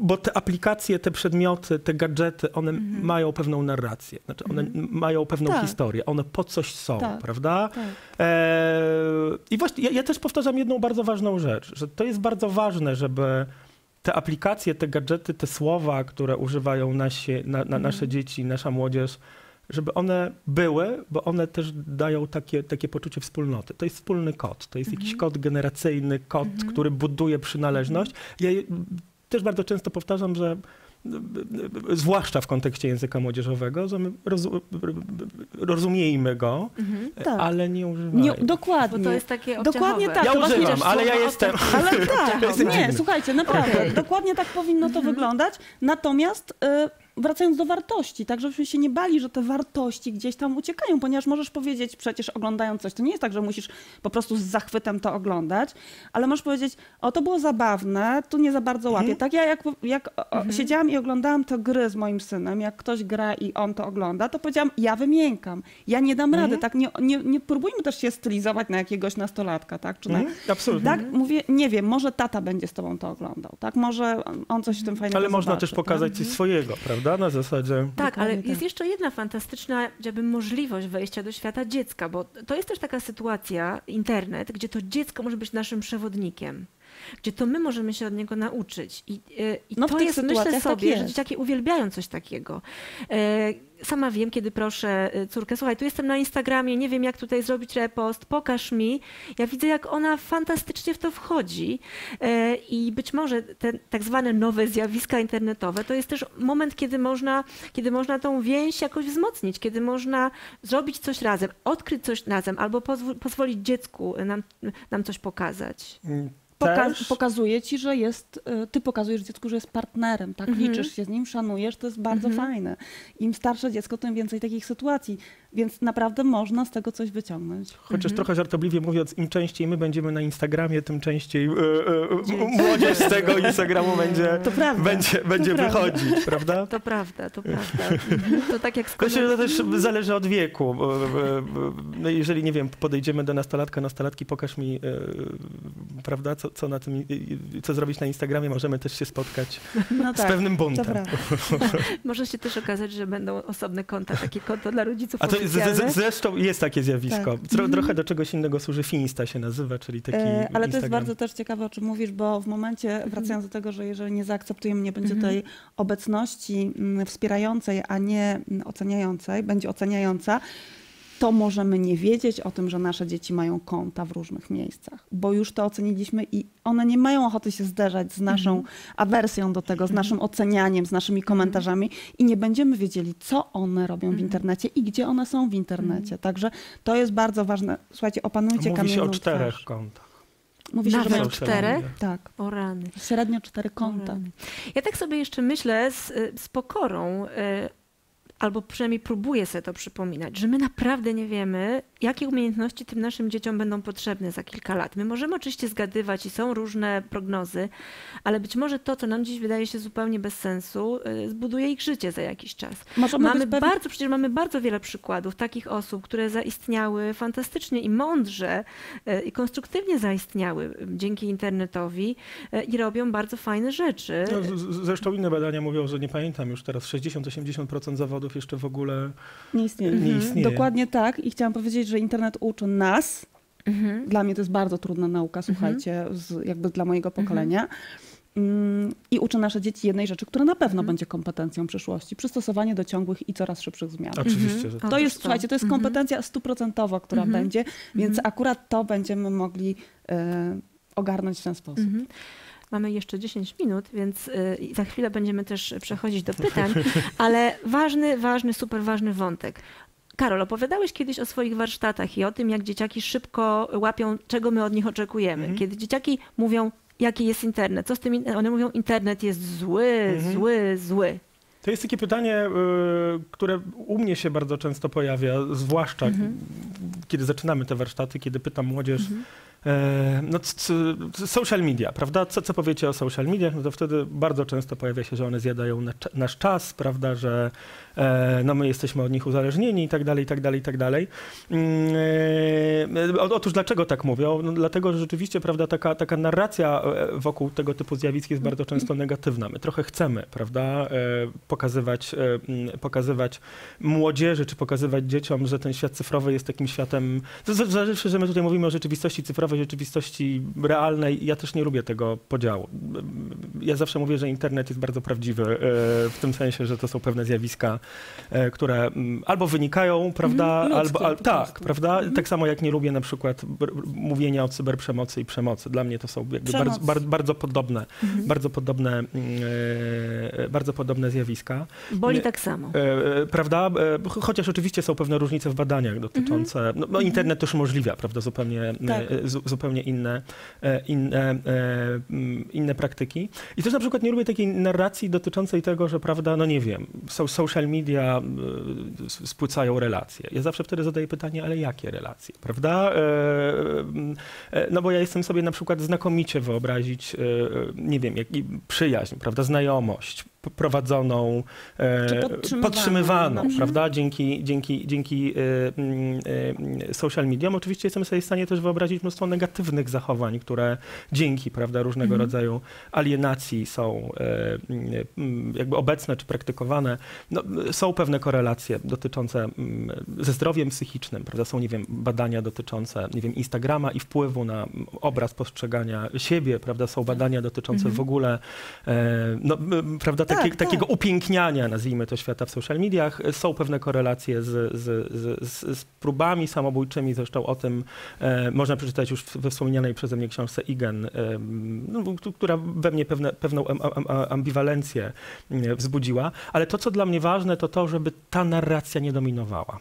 bo te aplikacje, te przedmioty, te gadżety, one mają pewną narrację, znaczy one mają pewną historię, one po coś są, prawda? Tak. I właśnie ja też powtarzam jedną bardzo ważną rzecz, że to jest bardzo ważne, żeby te aplikacje, te gadżety, te słowa, które używają nasze dzieci, nasza młodzież, żeby one były, bo one też dają takie poczucie wspólnoty. To jest wspólny kod, to jest jakiś kod generacyjny, kod, który buduje przynależność. Ja też bardzo często powtarzam, że zwłaszcza w kontekście języka młodzieżowego, że my rozumiejmy go, ale nie używamy. Dokładnie. Bo to jest takie dokładnie tak. Ja używam, ale ja jestem... Ale tak, nie, słuchajcie, naprawdę, dokładnie tak powinno to wyglądać. Natomiast... wracając do wartości, tak żebyśmy się nie bali, że te wartości gdzieś tam uciekają, ponieważ możesz powiedzieć, przecież oglądając coś, to nie jest tak, że musisz po prostu z zachwytem to oglądać, ale możesz powiedzieć, o to było zabawne, tu nie za bardzo łapię. Tak ja jak siedziałam i oglądałam te gry z moim synem, jak ktoś gra i on to ogląda, to powiedziałam, ja wymiękam, ja nie dam rady, tak nie próbujmy też się stylizować na jakiegoś nastolatka, tak? Czy na, absolutnie. Tak, mówię, nie wiem, może tata będzie z tobą to oglądał, tak? Może on coś w tym fajnego ale można zobaczy, też pokazać coś swojego, prawda? Na zasadzie. Tak, ale jest jeszcze jedna fantastyczna, powiedziałabym, możliwość wejścia do świata dziecka, bo to jest też taka sytuacja, internet, gdzie to dziecko może być naszym przewodnikiem, gdzie to my możemy się od niego nauczyć. I no to jest, myślę sobie, że dzieciaki uwielbiają coś takiego. Sama wiem, kiedy proszę córkę, słuchaj, tu jestem na Instagramie, nie wiem, jak tutaj zrobić repost, pokaż mi. Ja widzę, jak ona fantastycznie w to wchodzi i być może te tak zwane nowe zjawiska internetowe to jest też moment, kiedy można tą więź jakoś wzmocnić, kiedy można zrobić coś razem, odkryć coś razem albo pozwolić dziecku nam coś pokazać. pokazuje ci, że jest, ty pokazujesz dziecku, że jest partnerem, tak? Liczysz się z nim, szanujesz, to jest bardzo fajne. Im starsze dziecko, tym więcej takich sytuacji, więc naprawdę można z tego coś wyciągnąć. Chociaż trochę żartobliwie mówiąc, im częściej my będziemy na Instagramie, tym częściej młodzież z tego Instagramu będzie wychodzić, prawda? To prawda, to prawda. To tak jak to też zależy od wieku. No jeżeli, nie wiem, podejdziemy do nastolatka, nastolatki, pokaż mi, prawda, co zrobić na Instagramie, możemy też się spotkać z pewnym buntem. Może się też okazać, że będą osobne konta, takie konto dla rodziców oficjalne. Zresztą jest takie zjawisko. Tak. Trochę do czegoś innego służy, Finsta się nazywa, czyli taki ale Instagram. To jest bardzo też ciekawe, o czym mówisz, bo w momencie, wracając do tego, że jeżeli nie zaakceptujemy, nie będzie tej obecności wspierającej, a nie oceniającej, będzie oceniająca, to możemy nie wiedzieć o tym, że nasze dzieci mają konta w różnych miejscach, bo już to oceniliśmy i one nie mają ochoty się zderzać z naszą awersją do tego, z naszym ocenianiem, z naszymi komentarzami i nie będziemy wiedzieli, co one robią w internecie i gdzie one są w internecie. Także to jest bardzo ważne. Słuchajcie, opanujcie kamienną twarz. Mówi się o 4 kontach. Mówi się, że 4? Tak. O rany. Średnio 4 konta. Ja tak sobie jeszcze myślę z pokorą, albo przynajmniej próbuję sobie to przypominać, że my naprawdę nie wiemy, jakie umiejętności tym naszym dzieciom będą potrzebne za kilka lat. My możemy oczywiście zgadywać i są różne prognozy, ale być może to, co nam dziś wydaje się zupełnie bez sensu, zbuduje ich życie za jakiś czas. Przecież mamy bardzo wiele przykładów takich osób, które zaistniały fantastycznie i mądrze i konstruktywnie zaistniały dzięki internetowi i robią bardzo fajne rzeczy. No, zresztą inne badania mówią, że nie pamiętam już teraz, 60–80% zawodów jeszcze w ogóle nie istnieje. Dokładnie tak i chciałam powiedzieć, że internet uczy nas. Dla mnie to jest bardzo trudna nauka, słuchajcie, jakby dla mojego pokolenia. I uczy nasze dzieci jednej rzeczy, która na pewno będzie kompetencją przyszłości. Przystosowanie do ciągłych i coraz szybszych zmian. Oczywiście, że to jest, słuchajcie, to jest kompetencja 100%, która będzie, więc akurat to będziemy mogli ogarnąć w ten sposób. Mamy jeszcze 10 minut, więc za chwilę będziemy też przechodzić do pytań, ale super ważny wątek. Karol, opowiadałeś kiedyś o swoich warsztatach i o tym, jak dzieciaki szybko łapią, czego my od nich oczekujemy. Kiedy dzieciaki mówią, jaki jest internet, co z tym, one mówią, internet jest zły, zły. To jest takie pytanie, które u mnie się bardzo często pojawia, zwłaszcza kiedy zaczynamy te warsztaty, kiedy pytam młodzież, no, social media, prawda? Co powiecie o social mediach? No to wtedy bardzo często pojawia się, że one zjadają nasz czas, prawda? Że no my jesteśmy od nich uzależnieni i tak dalej, i tak dalej, i tak dalej. Otóż dlaczego tak mówią? No, dlatego, że rzeczywiście, prawda, taka narracja wokół tego typu zjawisk jest bardzo często negatywna. My trochę chcemy, prawda, pokazywać młodzieży, czy pokazywać dzieciom, że ten świat cyfrowy jest takim światem... Zależy, że my tutaj mówimy o rzeczywistości cyfrowej, rzeczywistości realnej. Ja też nie lubię tego podziału. Ja zawsze mówię, że internet jest bardzo prawdziwy w tym sensie, że to są pewne zjawiska, które albo wynikają, prawda, tak samo jak nie lubię na przykład mówienia o cyberprzemocy i przemocy. Dla mnie to są jakby bardzo podobne zjawiska. Boli tak samo. Prawda? Chociaż oczywiście są pewne różnice w badaniach dotyczące, no internet też umożliwia, prawda, zupełnie inne praktyki. I też na przykład nie lubię takiej narracji dotyczącej tego, że prawda, no nie wiem, social media spłycają relacje. Ja zawsze wtedy zadaję pytanie, ale jakie relacje, prawda? No bo ja jestem sobie na przykład znakomicie wyobrazić, nie wiem, przyjaźń, prawda, znajomość prowadzoną, podtrzymywaną, prawda, dzięki social mediom. Oczywiście jestem sobie w stanie też wyobrazić mnóstwo negatywnych zachowań, które dzięki, prawda, różnego rodzaju alienacji są jakby obecne czy praktykowane. No, są pewne korelacje dotyczące ze zdrowiem psychicznym, prawda, są, nie wiem, badania dotyczące, nie wiem, Instagrama i wpływu na obraz postrzegania siebie, prawda, są badania dotyczące w ogóle, prawda, takiego upiękniania, nazwijmy to, świata w social mediach. Są pewne korelacje z próbami samobójczymi, zresztą o tym można przeczytać już we wspomnianej przeze mnie książce Igen, która we mnie pewną ambiwalencję wzbudziła. Ale to, co dla mnie ważne, to to, żeby ta narracja nie dominowała.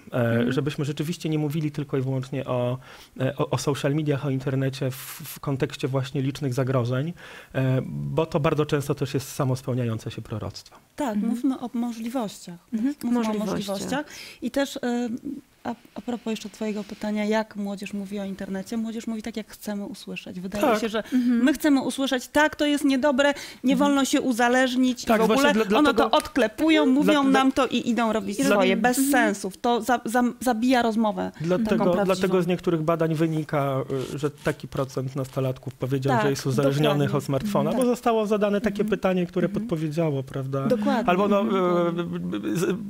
Żebyśmy rzeczywiście nie mówili tylko i wyłącznie o social mediach, o internecie w kontekście właśnie licznych zagrożeń, bo to bardzo często też jest samospełniające się proroctwo. Tak, mówmy o możliwościach. Mówmy o możliwościach. I też a propos jeszcze twojego pytania, jak młodzież mówi o internecie, młodzież mówi tak, jak chcemy usłyszeć. Wydaje się, że my chcemy usłyszeć, tak, to jest niedobre, nie wolno się uzależnić i w ogóle one to odklepują, mówią nam to i idą robić swoje, bez sensów. To zabija rozmowę. Dlatego z niektórych badań wynika, że taki procent nastolatków powiedział, że jest uzależnionych od smartfona, bo zostało zadane takie pytanie, które podpowiedziało, prawda? Dokładnie. Albo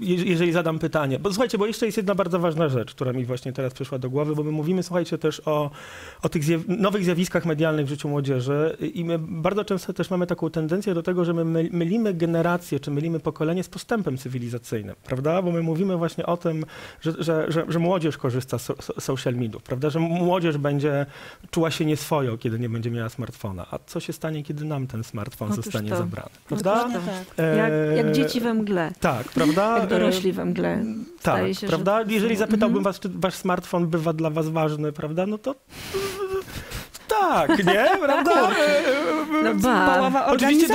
jeżeli zadam pytanie, bo słuchajcie, bo jeszcze jest jedna bardzo ważna rzecz, która mi właśnie teraz przyszła do głowy, bo my mówimy, słuchajcie, też o tych nowych zjawiskach medialnych w życiu młodzieży i my bardzo często też mamy taką tendencję do tego, że my mylimy generację, czy mylimy pokolenie z postępem cywilizacyjnym, prawda? Bo my mówimy właśnie o tym, że młodzież korzysta z social mediów, prawda? Że młodzież będzie czuła się nieswojo, kiedy nie będzie miała smartfona. A co się stanie, kiedy nam ten smartfon zostanie zabrany, prawda? Tak. Jak dzieci we mgle. Tak, prawda? Jak dorośli we mgle. Tak, się, prawda? Jeżeli zapytałbym was, czy wasz smartfon bywa dla was ważny, prawda, no to tak, nie? Prawda? Oczywiście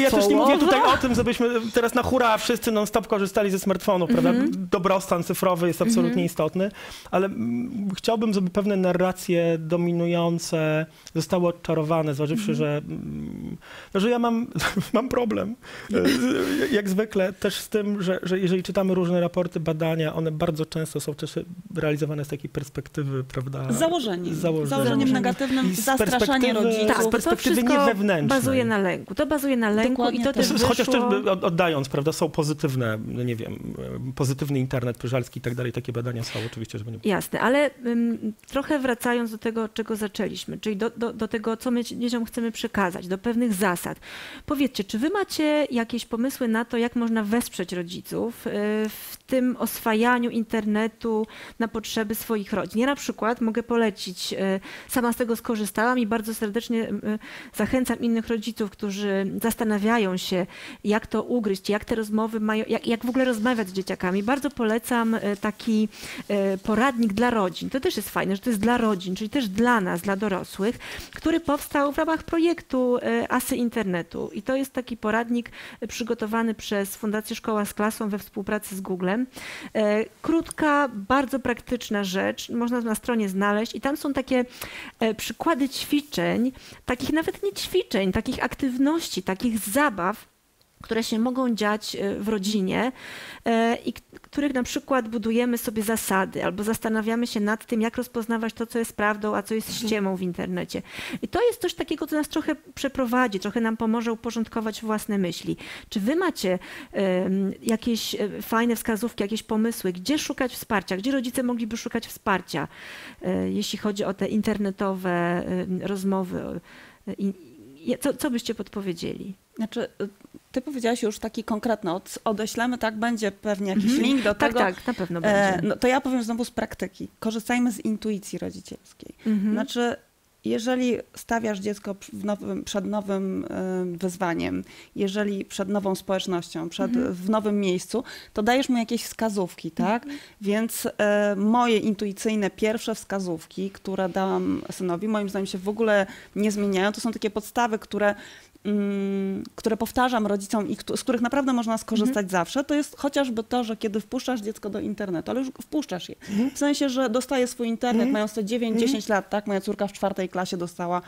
ja też nie mówię tutaj o tym, żebyśmy teraz na hura wszyscy non-stop korzystali ze smartfonów, prawda? Dobrostan cyfrowy jest absolutnie istotny, ale chciałbym, żeby pewne narracje dominujące zostały odczarowane, zważywszy, że ja mam problem, jak zwykle, też z tym, że jeżeli czytamy różne raporty, badania, one bardzo często są też realizowane z takiej perspektywy, prawda? Założeniem negatywnym. Zastraszanie rodziców. Tak, z perspektywy nie wewnętrznej. To bazuje na lęku. Dokładnie, i to też wyszło... Chociaż też oddając, prawda, są pozytywne, no nie wiem, pozytywny internet pyżalski i tak dalej, takie badania są oczywiście, żeby nie... Jasne, ale trochę wracając do tego, od czego zaczęliśmy, czyli do tego, co my dzieciom chcemy przekazać, do pewnych zasad. Powiedzcie, czy wy macie jakieś pomysły na to, jak można wesprzeć rodziców w tym oswajaniu internetu na potrzeby swoich rodzin? Ja na przykład mogę polecić, sama z tego skorzystałam i bardzo serdecznie zachęcam innych rodziców, którzy zastanawiają się, jak to ugryźć, jak te rozmowy mają, jak w ogóle rozmawiać z dzieciakami. Bardzo polecam taki poradnik dla rodzin. To też jest fajne, że to jest dla rodzin, czyli też dla nas, dla dorosłych, który powstał w ramach projektu Asy Internetu. I to jest taki poradnik przygotowany przez Fundację Szkoła z Klasą we współpracy z Googlem. Krótka, bardzo praktyczna rzecz. Można na stronie znaleźć i tam są takie przykłady ćwiczeń, takich nawet nie ćwiczeń, takich aktywności, takich zabaw, które się mogą dziać w rodzinie i których na przykład budujemy sobie zasady albo zastanawiamy się nad tym, jak rozpoznawać to, co jest prawdą, a co jest ściemą w internecie. I to jest coś takiego, co nas trochę przeprowadzi, trochę nam pomoże uporządkować własne myśli. Czy wy macie jakieś fajne wskazówki, jakieś pomysły, gdzie szukać wsparcia, gdzie rodzice mogliby szukać wsparcia, jeśli chodzi o te internetowe rozmowy? Co byście podpowiedzieli? Znaczy, ty powiedziałaś już taki konkretny, odeślemy, tak, będzie pewnie jakiś link do tego. Tak, na pewno będzie. No to ja powiem znowu z praktyki. Korzystajmy z intuicji rodzicielskiej. Znaczy, jeżeli stawiasz dziecko przed nowym wyzwaniem, jeżeli przed nową społecznością, w nowym miejscu, to dajesz mu jakieś wskazówki, tak? Więc moje intuicyjne pierwsze wskazówki, które dałam synowi, moim zdaniem się w ogóle nie zmieniają. To są takie podstawy, które powtarzam rodzicom i z których naprawdę można skorzystać zawsze, to jest chociażby to, że kiedy wpuszczasz dziecko do internetu, ale już wpuszczasz je. W sensie, że dostaje swój internet, mając te 9-10 lat, tak? Moja córka w 4. klasie dostała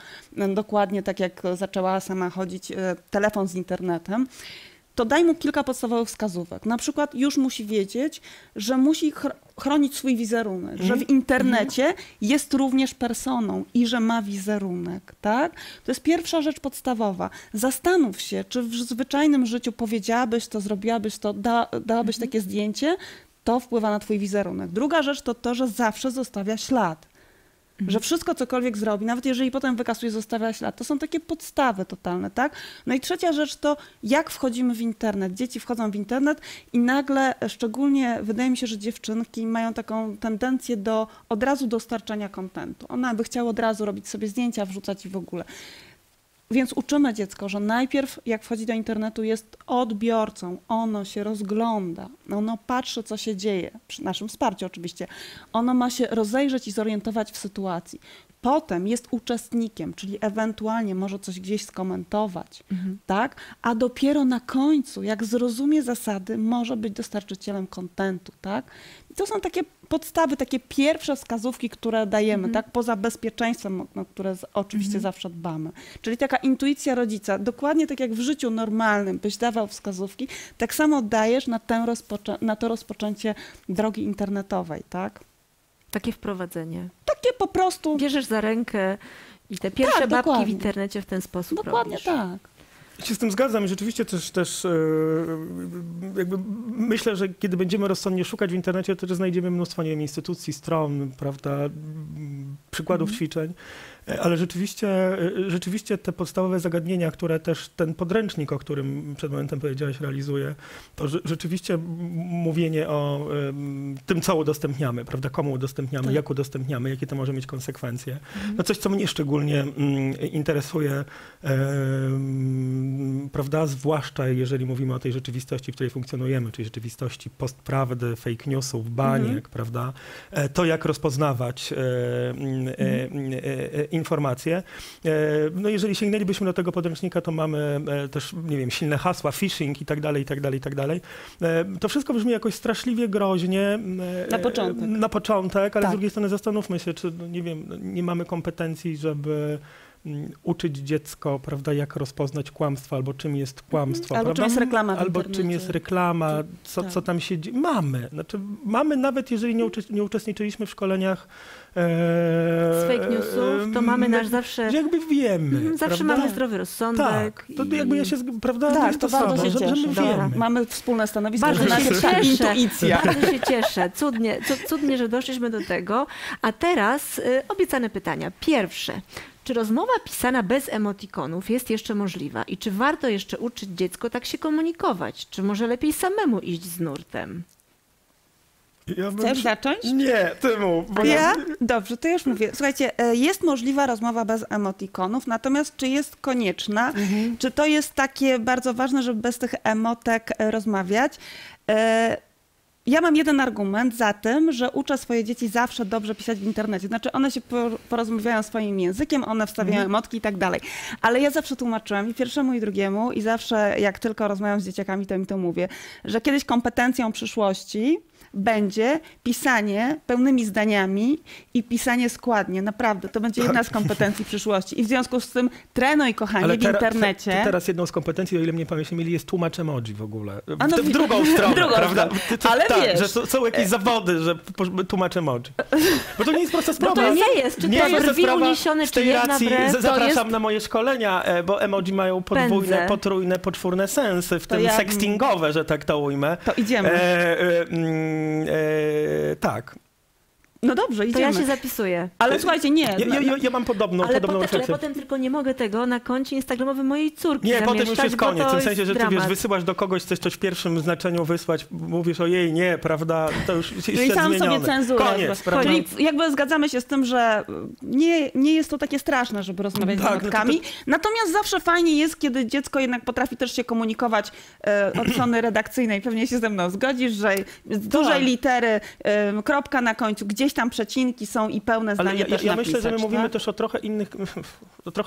dokładnie tak, jak zaczęła sama chodzić, telefon z internetem. To daj mu kilka podstawowych wskazówek. Na przykład już musi wiedzieć, że musi chronić swój wizerunek, że w internecie jest również personą i że ma wizerunek, tak? To jest pierwsza rzecz podstawowa. Zastanów się, czy w zwyczajnym życiu powiedziałabyś to, zrobiłabyś to, dałabyś takie zdjęcie, to wpływa na twój wizerunek. Druga rzecz to to, że zawsze zostawia ślad. Że wszystko cokolwiek zrobi, nawet jeżeli potem wykasuje, zostawia ślad. To są takie podstawy totalne, tak? No i trzecia rzecz to, jak wchodzimy w internet. Dzieci wchodzą w internet i nagle, szczególnie wydaje mi się, że dziewczynki mają taką tendencję do od razu dostarczania kontentu. Ona by chciała od razu robić sobie zdjęcia, wrzucać i w ogóle. Więc uczymy dziecko, że najpierw jak wchodzi do internetu jest odbiorcą, ono się rozgląda, ono patrzy co się dzieje, przy naszym wsparciu oczywiście, ono ma się rozejrzeć i zorientować w sytuacji. Potem jest uczestnikiem, czyli ewentualnie może coś gdzieś skomentować, tak? A dopiero na końcu, jak zrozumie zasady, może być dostarczycielem kontentu, tak? I to są takie podstawy, takie pierwsze wskazówki, które dajemy, tak? Poza bezpieczeństwem, no, które oczywiście zawsze dbamy. Czyli taka intuicja rodzica, dokładnie tak jak w życiu normalnym byś dawał wskazówki, tak samo dajesz na to rozpoczęcie drogi internetowej, tak? Takie wprowadzenie. Takie po prostu. Bierzesz za rękę i te pierwsze tak, babki w internecie w ten sposób robisz. Dokładnie tak. Ja się z tym zgadzam i rzeczywiście też jakby myślę, że kiedy będziemy rozsądnie szukać w internecie, to też znajdziemy mnóstwo, nie wiem, instytucji, stron, prawda, przykładów ćwiczeń. Ale rzeczywiście te podstawowe zagadnienia, które też ten podręcznik, o którym przed momentem powiedziałaś, realizuje, to rzeczywiście mówienie o tym, co udostępniamy, prawda, komu udostępniamy, jak udostępniamy, jakie to może mieć konsekwencje. No coś, co mnie szczególnie interesuje, prawda, zwłaszcza jeżeli mówimy o tej rzeczywistości, w której funkcjonujemy, czyli rzeczywistości postprawdy, fake newsów, baniek, prawda, to jak rozpoznawać informacje. No jeżeli sięgnęlibyśmy do tego podręcznika, to mamy też, nie wiem, silne hasła, phishing i tak dalej, i tak dalej, i tak dalej. To wszystko brzmi jakoś straszliwie groźnie. Na początek, ale z drugiej strony zastanówmy się, czy, no, nie wiem, nie mamy kompetencji, żeby uczyć dziecko, prawda, jak rozpoznać kłamstwo, albo czym jest kłamstwo, albo czym jest reklama w internecie. Albo czym jest reklama, co tam się dzieje. Mamy, nawet jeżeli nie uczestniczyliśmy w szkoleniach z fake newsów, to mamy nasz zawsze... Jakby wiemy. Zawsze mamy zdrowy rozsądek. Tak, to jakby ja się... Prawda? Tak, to bardzo się cieszę. Mamy wspólne stanowisko. Bardzo się cieszę. Cudnie, że doszliśmy do tego. A teraz obiecane pytania. Pierwsze. Czy rozmowa pisana bez emotikonów jest jeszcze możliwa? I czy warto jeszcze uczyć dziecko tak się komunikować? Czy może lepiej samemu iść z nurtem? Chcesz zacząć? Nie, ty mów. Ja? Dobrze, to już mówię. Słuchajcie, jest możliwa rozmowa bez emotikonów, natomiast czy jest konieczna? Czy to jest takie bardzo ważne, żeby bez tych emotek rozmawiać? Ja mam jeden argument za tym, że uczę swoje dzieci zawsze dobrze pisać w internecie. Znaczy one się porozmawiają swoim językiem, one wstawiają emotki i tak dalej. Ale ja zawsze tłumaczyłam i pierwszemu i drugiemu i zawsze jak tylko rozmawiam z dzieciakami, to mi to mówię, że kiedyś kompetencją przyszłości będzie pisanie pełnymi zdaniami i pisanie składnie. Naprawdę, to będzie jedna z kompetencji przyszłości. I w związku z tym trenuj, kochanie, w internecie. Teraz jedną z kompetencji, o ile mnie pamiętam, mieli, jest tłumacz emoji w ogóle. W drugą stronę, prawda? Wiesz. Że są jakieś zawody, że tłumacz emoji. Bo to nie jest prosta sprawa. No to nie jest. Czy nie to jest rwi uniesiony, czy jedna brew? Zapraszam na moje szkolenia, bo emoji mają podwójne, potrójne, poczwórne sensy, w tym sextingowe, że tak to ujmę. To idziemy. Tak. No dobrze, idziemy. To ja się zapisuję. Ale słuchajcie, nie. Ja mam podobną refleksję. Ale potem tylko nie mogę tego na koncie instagramowym mojej córki zamieszczać. Nie, potem już jest koniec. W tym sensie, że ty wiesz, wysyłasz do kogoś coś w pierwszym znaczeniu wysłać, mówisz o jej nie, prawda, to już jest zmienione. Czyli sam sobie cenzurę. Koniec, prawda? Czyli jakby zgadzamy się z tym, że nie jest to takie straszne, żeby rozmawiać z matkami. Natomiast zawsze fajnie jest, kiedy dziecko jednak potrafi też się komunikować od strony redakcyjnej. Pewnie się ze mną zgodzisz, że z dużej litery, kropka na końcu, gdzieś tam przecinki są i pełne zdanie też napisać. Ja myślę, że my mówimy też o trochę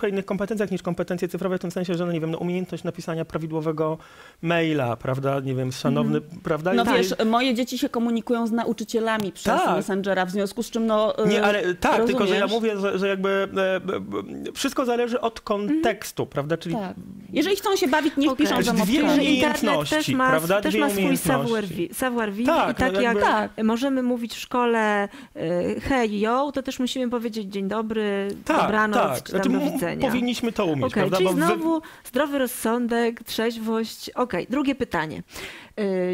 innych kompetencjach niż kompetencje cyfrowe, w tym sensie, że umiejętność napisania prawidłowego maila, prawda, nie wiem, szanowny, prawda? No wiesz, moje dzieci się komunikują z nauczycielami przez Messengera, w związku z czym rozumiesz? Tylko że ja mówię, że jakby wszystko zależy od kontekstu, prawda, czyli... Tak. Jeżeli chcą się bawić, niech piszą za umiejętności, też ma, prawda? Też ma swój savoir-vivre i tak jak możemy mówić w szkole hej, yo, to też musimy powiedzieć dzień dobry, dobranoc, czy tam do widzenia. Powinniśmy to umieć, prawda? Czyli znowu zdrowy rozsądek, trzeźwość. Drugie pytanie.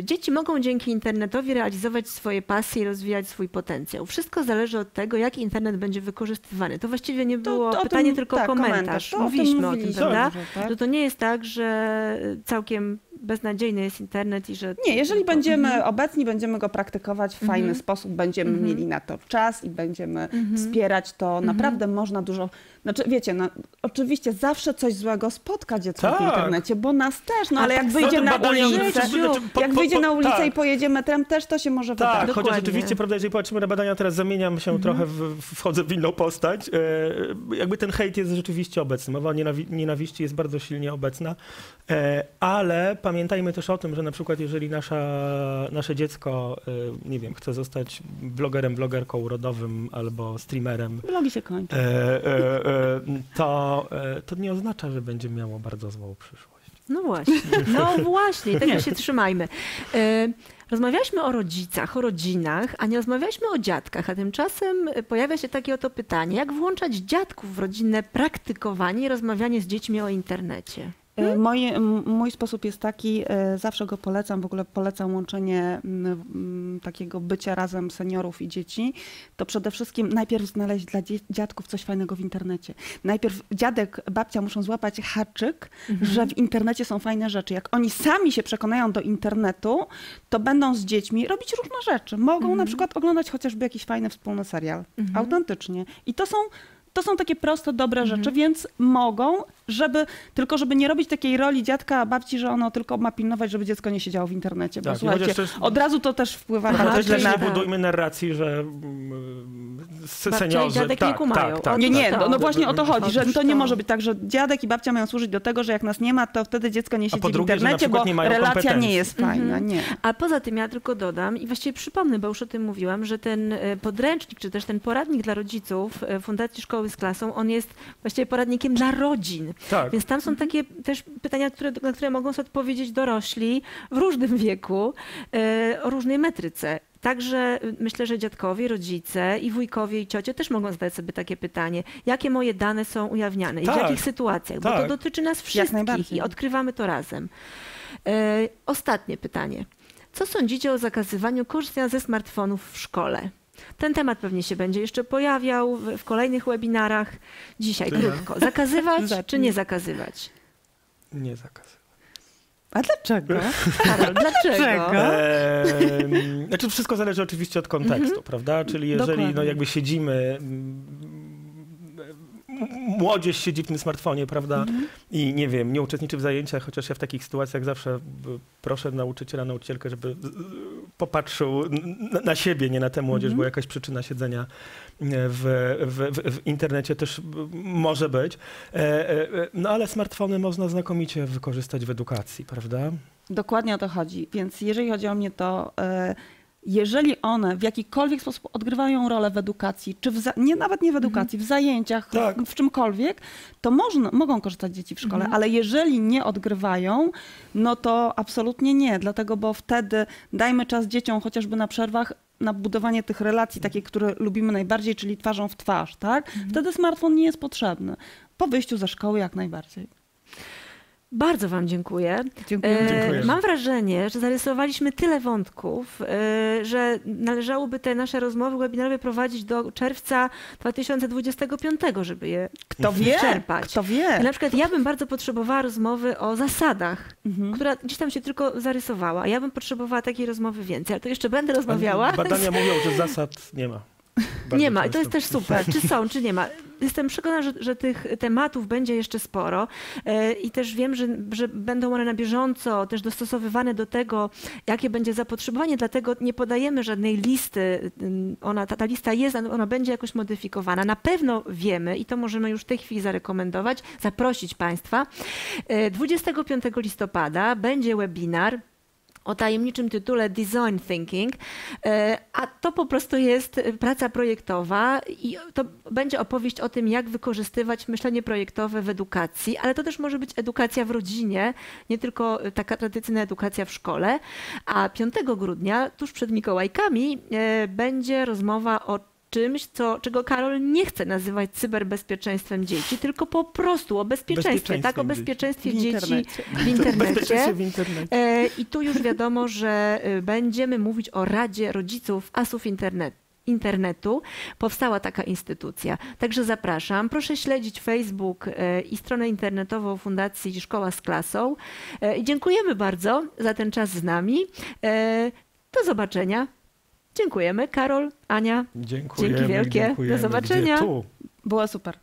Dzieci mogą dzięki internetowi realizować swoje pasje i rozwijać swój potencjał. Wszystko zależy od tego, jak internet będzie wykorzystywany. To właściwie nie było pytanie, tylko komentarz. Mówiliśmy o tym, prawda? Że to nie jest tak, że całkiem beznadziejny jest internet i że... Nie, jeżeli będziemy obecni, będziemy go praktykować w fajny sposób, będziemy mieli na to czas i będziemy wspierać, to naprawdę można dużo... Znaczy, wiecie, no, oczywiście zawsze coś złego spotka dziecko w internecie, bo nas też, no ale jak wyjdzie na ulicę, i pojedzie metrem, też to się może wydarzyć. Tak, chociaż oczywiście, prawda, jeżeli patrzymy na badania, teraz zamieniam się trochę, wchodzę w inną postać, jakby ten hejt jest rzeczywiście obecny, mowa o nienawiści jest bardzo silnie obecna, ale pamiętajmy też o tym, że na przykład jeżeli nasze dziecko, nie wiem, chce zostać blogerem, blogerką urodowym albo streamerem. Blogi się kończą. To nie oznacza, że będzie miało bardzo złą przyszłość. No właśnie, tego się trzymajmy. Rozmawialiśmy o rodzicach, o rodzinach, a nie rozmawialiśmy o dziadkach, a tymczasem pojawia się takie oto pytanie, jak włączać dziadków w rodzinne praktykowanie i rozmawianie z dziećmi o internecie? Mój sposób jest taki, zawsze go polecam, w ogóle polecam łączenie takiego bycia razem seniorów i dzieci, to przede wszystkim najpierw znaleźć dla dziadków coś fajnego w internecie. Najpierw dziadek, babcia muszą złapać haczyk, że w internecie są fajne rzeczy. Jak oni sami się przekonają do internetu, to będą z dziećmi robić różne rzeczy. Mogą na przykład oglądać chociażby jakiś fajny wspólny serial, autentycznie. I to są takie proste, dobre rzeczy, więc mogą, żeby nie robić takiej roli dziadka, babci, że ono tylko ma pilnować, żeby dziecko nie siedziało w internecie. Bo słuchajcie, od razu to też wpływa na... Nie budujmy narracji, że seniorzy... dziadek nie kumają. No właśnie o to chodzi, że to nie może być tak, że dziadek i babcia mają służyć do tego, że jak nas nie ma, to wtedy dziecko nie siedzi w internecie, bo relacja nie jest fajna. A poza tym ja tylko dodam i właściwie przypomnę, bo już o tym mówiłam, że ten podręcznik, czy też ten poradnik dla rodziców Fundacji Szkoły z Klasą, on jest właściwie poradnikiem dla rodzin. Tak. Więc tam są takie też pytania, na które mogą sobie odpowiedzieć dorośli w różnym wieku, o różnej metryce. Także myślę, że dziadkowie, rodzice i wujkowie i ciocie też mogą zadać sobie takie pytanie, jakie moje dane są ujawniane i w jakich sytuacjach, bo to dotyczy nas wszystkich i odkrywamy to razem. Ostatnie pytanie. Co sądzicie o zakazywaniu korzystania ze smartfonów w szkole? Ten temat pewnie się będzie jeszcze pojawiał w kolejnych webinarach. Dzisiaj krótko. Zakazywać czy nie zakazywać? Nie zakazywać. A dlaczego? Karol, dlaczego? Znaczy wszystko zależy oczywiście od kontekstu, prawda? Czyli jeżeli jakby siedzimy... Młodzież siedzi w tym smartfonie, prawda? I nie wiem, nie uczestniczy w zajęciach, chociaż ja w takich sytuacjach zawsze proszę nauczyciela, nauczycielkę, żeby popatrzył na siebie, nie na tę młodzież, bo jakaś przyczyna siedzenia w internecie też może być. No ale smartfony można znakomicie wykorzystać w edukacji, prawda? Dokładnie o to chodzi. Więc jeżeli chodzi o mnie, to... Jeżeli one w jakikolwiek sposób odgrywają rolę w edukacji, czy nawet nie w edukacji, w zajęciach, w czymkolwiek, to mogą korzystać dzieci w szkole, ale jeżeli nie odgrywają, no to absolutnie nie, dlatego bo wtedy dajmy czas dzieciom chociażby na przerwach, na budowanie tych relacji takiej, które lubimy najbardziej, czyli twarzą w twarz, tak? Wtedy smartfon nie jest potrzebny. Po wyjściu ze szkoły jak najbardziej. Bardzo wam dziękuję. Dziękuję. Mam wrażenie, że zarysowaliśmy tyle wątków, że należałoby te nasze rozmowy webinarowe prowadzić do czerwca 2025, żeby je wyczerpać. Kto wie? Na przykład ja bym bardzo potrzebowała rozmowy o zasadach, która gdzieś tam się tylko zarysowała. Ja bym potrzebowała takiej rozmowy więcej, ale to jeszcze będę rozmawiała. Badania mówią, że zasad nie ma. Nie ma i to jest też super, czy są, czy nie ma. Jestem przekonana, że tych tematów będzie jeszcze sporo i też wiem, że będą one na bieżąco też dostosowywane do tego, jakie będzie zapotrzebowanie, dlatego nie podajemy żadnej listy. Ta lista jest, ona będzie jakoś modyfikowana. Na pewno wiemy i to możemy już w tej chwili zarekomendować, zaprosić Państwa. 25 listopada będzie webinar o tajemniczym tytule Design Thinking, a to po prostu jest praca projektowa i to będzie opowieść o tym, jak wykorzystywać myślenie projektowe w edukacji, ale to też może być edukacja w rodzinie, nie tylko taka tradycyjna edukacja w szkole. A 5 grudnia, tuż przed Mikołajkami, będzie rozmowa o czymś, czego Karol nie chce nazywać cyberbezpieczeństwem dzieci, tylko po prostu o bezpieczeństwie, tak? O bezpieczeństwie dzieci w internecie. I tu już wiadomo, że będziemy mówić o Radzie Rodziców Asów Internetu. Powstała taka instytucja. Także zapraszam. Proszę śledzić Facebook i stronę internetową Fundacji Szkoła z Klasą. Dziękujemy bardzo za ten czas z nami. Do zobaczenia. Dziękujemy. Karol, Ania, dzięki wielkie. Do zobaczenia. Była super.